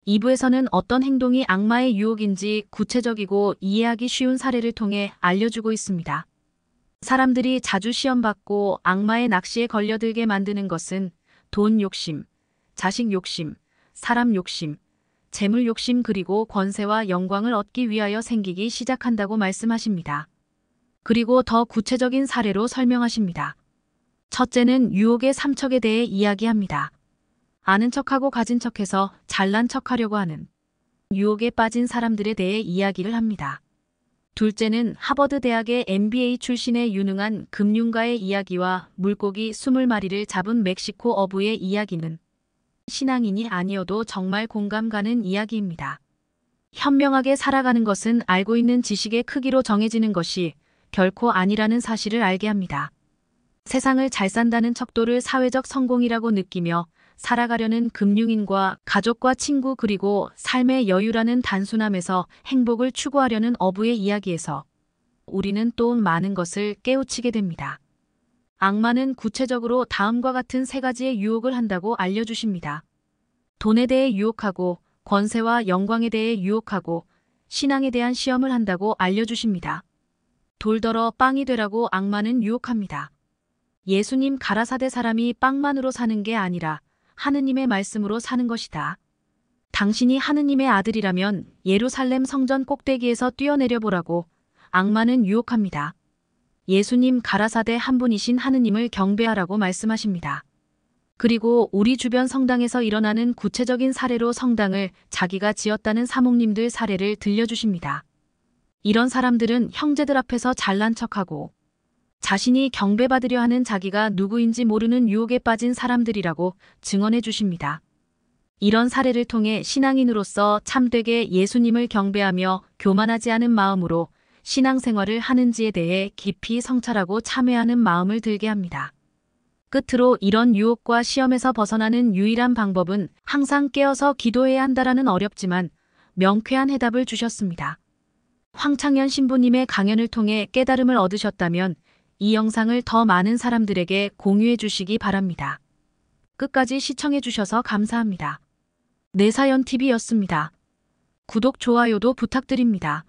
2부에서는 어떤 행동이 악마의 유혹인지 구체적이고 이해하기 쉬운 사례를 통해 알려주고 있습니다. 사람들이 자주 시험받고 악마의 낚시에 걸려들게 만드는 것은 돈 욕심, 자식 욕심, 사람 욕심, 재물 욕심 그리고 권세와 영광을 얻기 위하여 생기기 시작한다고 말씀하십니다. 그리고 더 구체적인 사례로 설명하십니다. 첫째는 유혹의 삼척에 대해 이야기합니다. 아는 척하고 가진 척해서 잘난 척하려고 하는 유혹에 빠진 사람들에 대해 이야기를 합니다. 둘째는 하버드 대학의 MBA 출신의 유능한 금융가의 이야기와 물고기 20마리를 잡은 멕시코 어부의 이야기는 신앙인이 아니어도 정말 공감 가는 이야기입니다. 현명하게 살아가는 것은 알고 있는 지식의 크기로 정해지는 것이 결코 아니라는 사실을 알게 합니다. 세상을 잘 산다는 척도를 사회적 성공이라고 느끼며 살아가려는 금융인과 가족과 친구 그리고 삶의 여유라는 단순함에서 행복을 추구하려는 어부의 이야기에서 우리는 또 많은 것을 깨우치게 됩니다. 악마는 구체적으로 다음과 같은 세 가지의 유혹을 한다고 알려주십니다. 돈에 대해 유혹하고 권세와 영광에 대해 유혹하고 신앙에 대한 시험을 한다고 알려주십니다. 돌더러 빵이 되라고 악마는 유혹합니다. 예수님 가라사대 사람이 빵만으로 사는 게 아니라 하느님의 말씀으로 사는 것이다. 당신이 하느님의 아들이라면 예루살렘 성전 꼭대기에서 뛰어내려 보라고 악마는 유혹합니다. 예수님 가라사대 한 분이신 하느님을 경배하라고 말씀하십니다. 그리고 우리 주변 성당에서 일어나는 구체적인 사례로 성당을 자기가 지었다는 사목님들 사례를 들려주십니다. 이런 사람들은 형제들 앞에서 잘난 척하고 자신이 경배받으려 하는 자기가 누구인지 모르는 유혹에 빠진 사람들이라고 증언해 주십니다. 이런 사례를 통해 신앙인으로서 참되게 예수님을 경배하며 교만하지 않은 마음으로 신앙생활을 하는지에 대해 깊이 성찰하고 참회하는 마음을 들게 합니다. 끝으로 이런 유혹과 시험에서 벗어나는 유일한 방법은 항상 깨어서 기도해야 한다라는 어렵지만 명쾌한 해답을 주셨습니다. 황창현 신부님의 강연을 통해 깨달음을 얻으셨다면 이 영상을 더 많은 사람들에게 공유해 주시기 바랍니다. 끝까지 시청해 주셔서 감사합니다. 내 사연 TV였습니다. 구독, 좋아요도 부탁드립니다.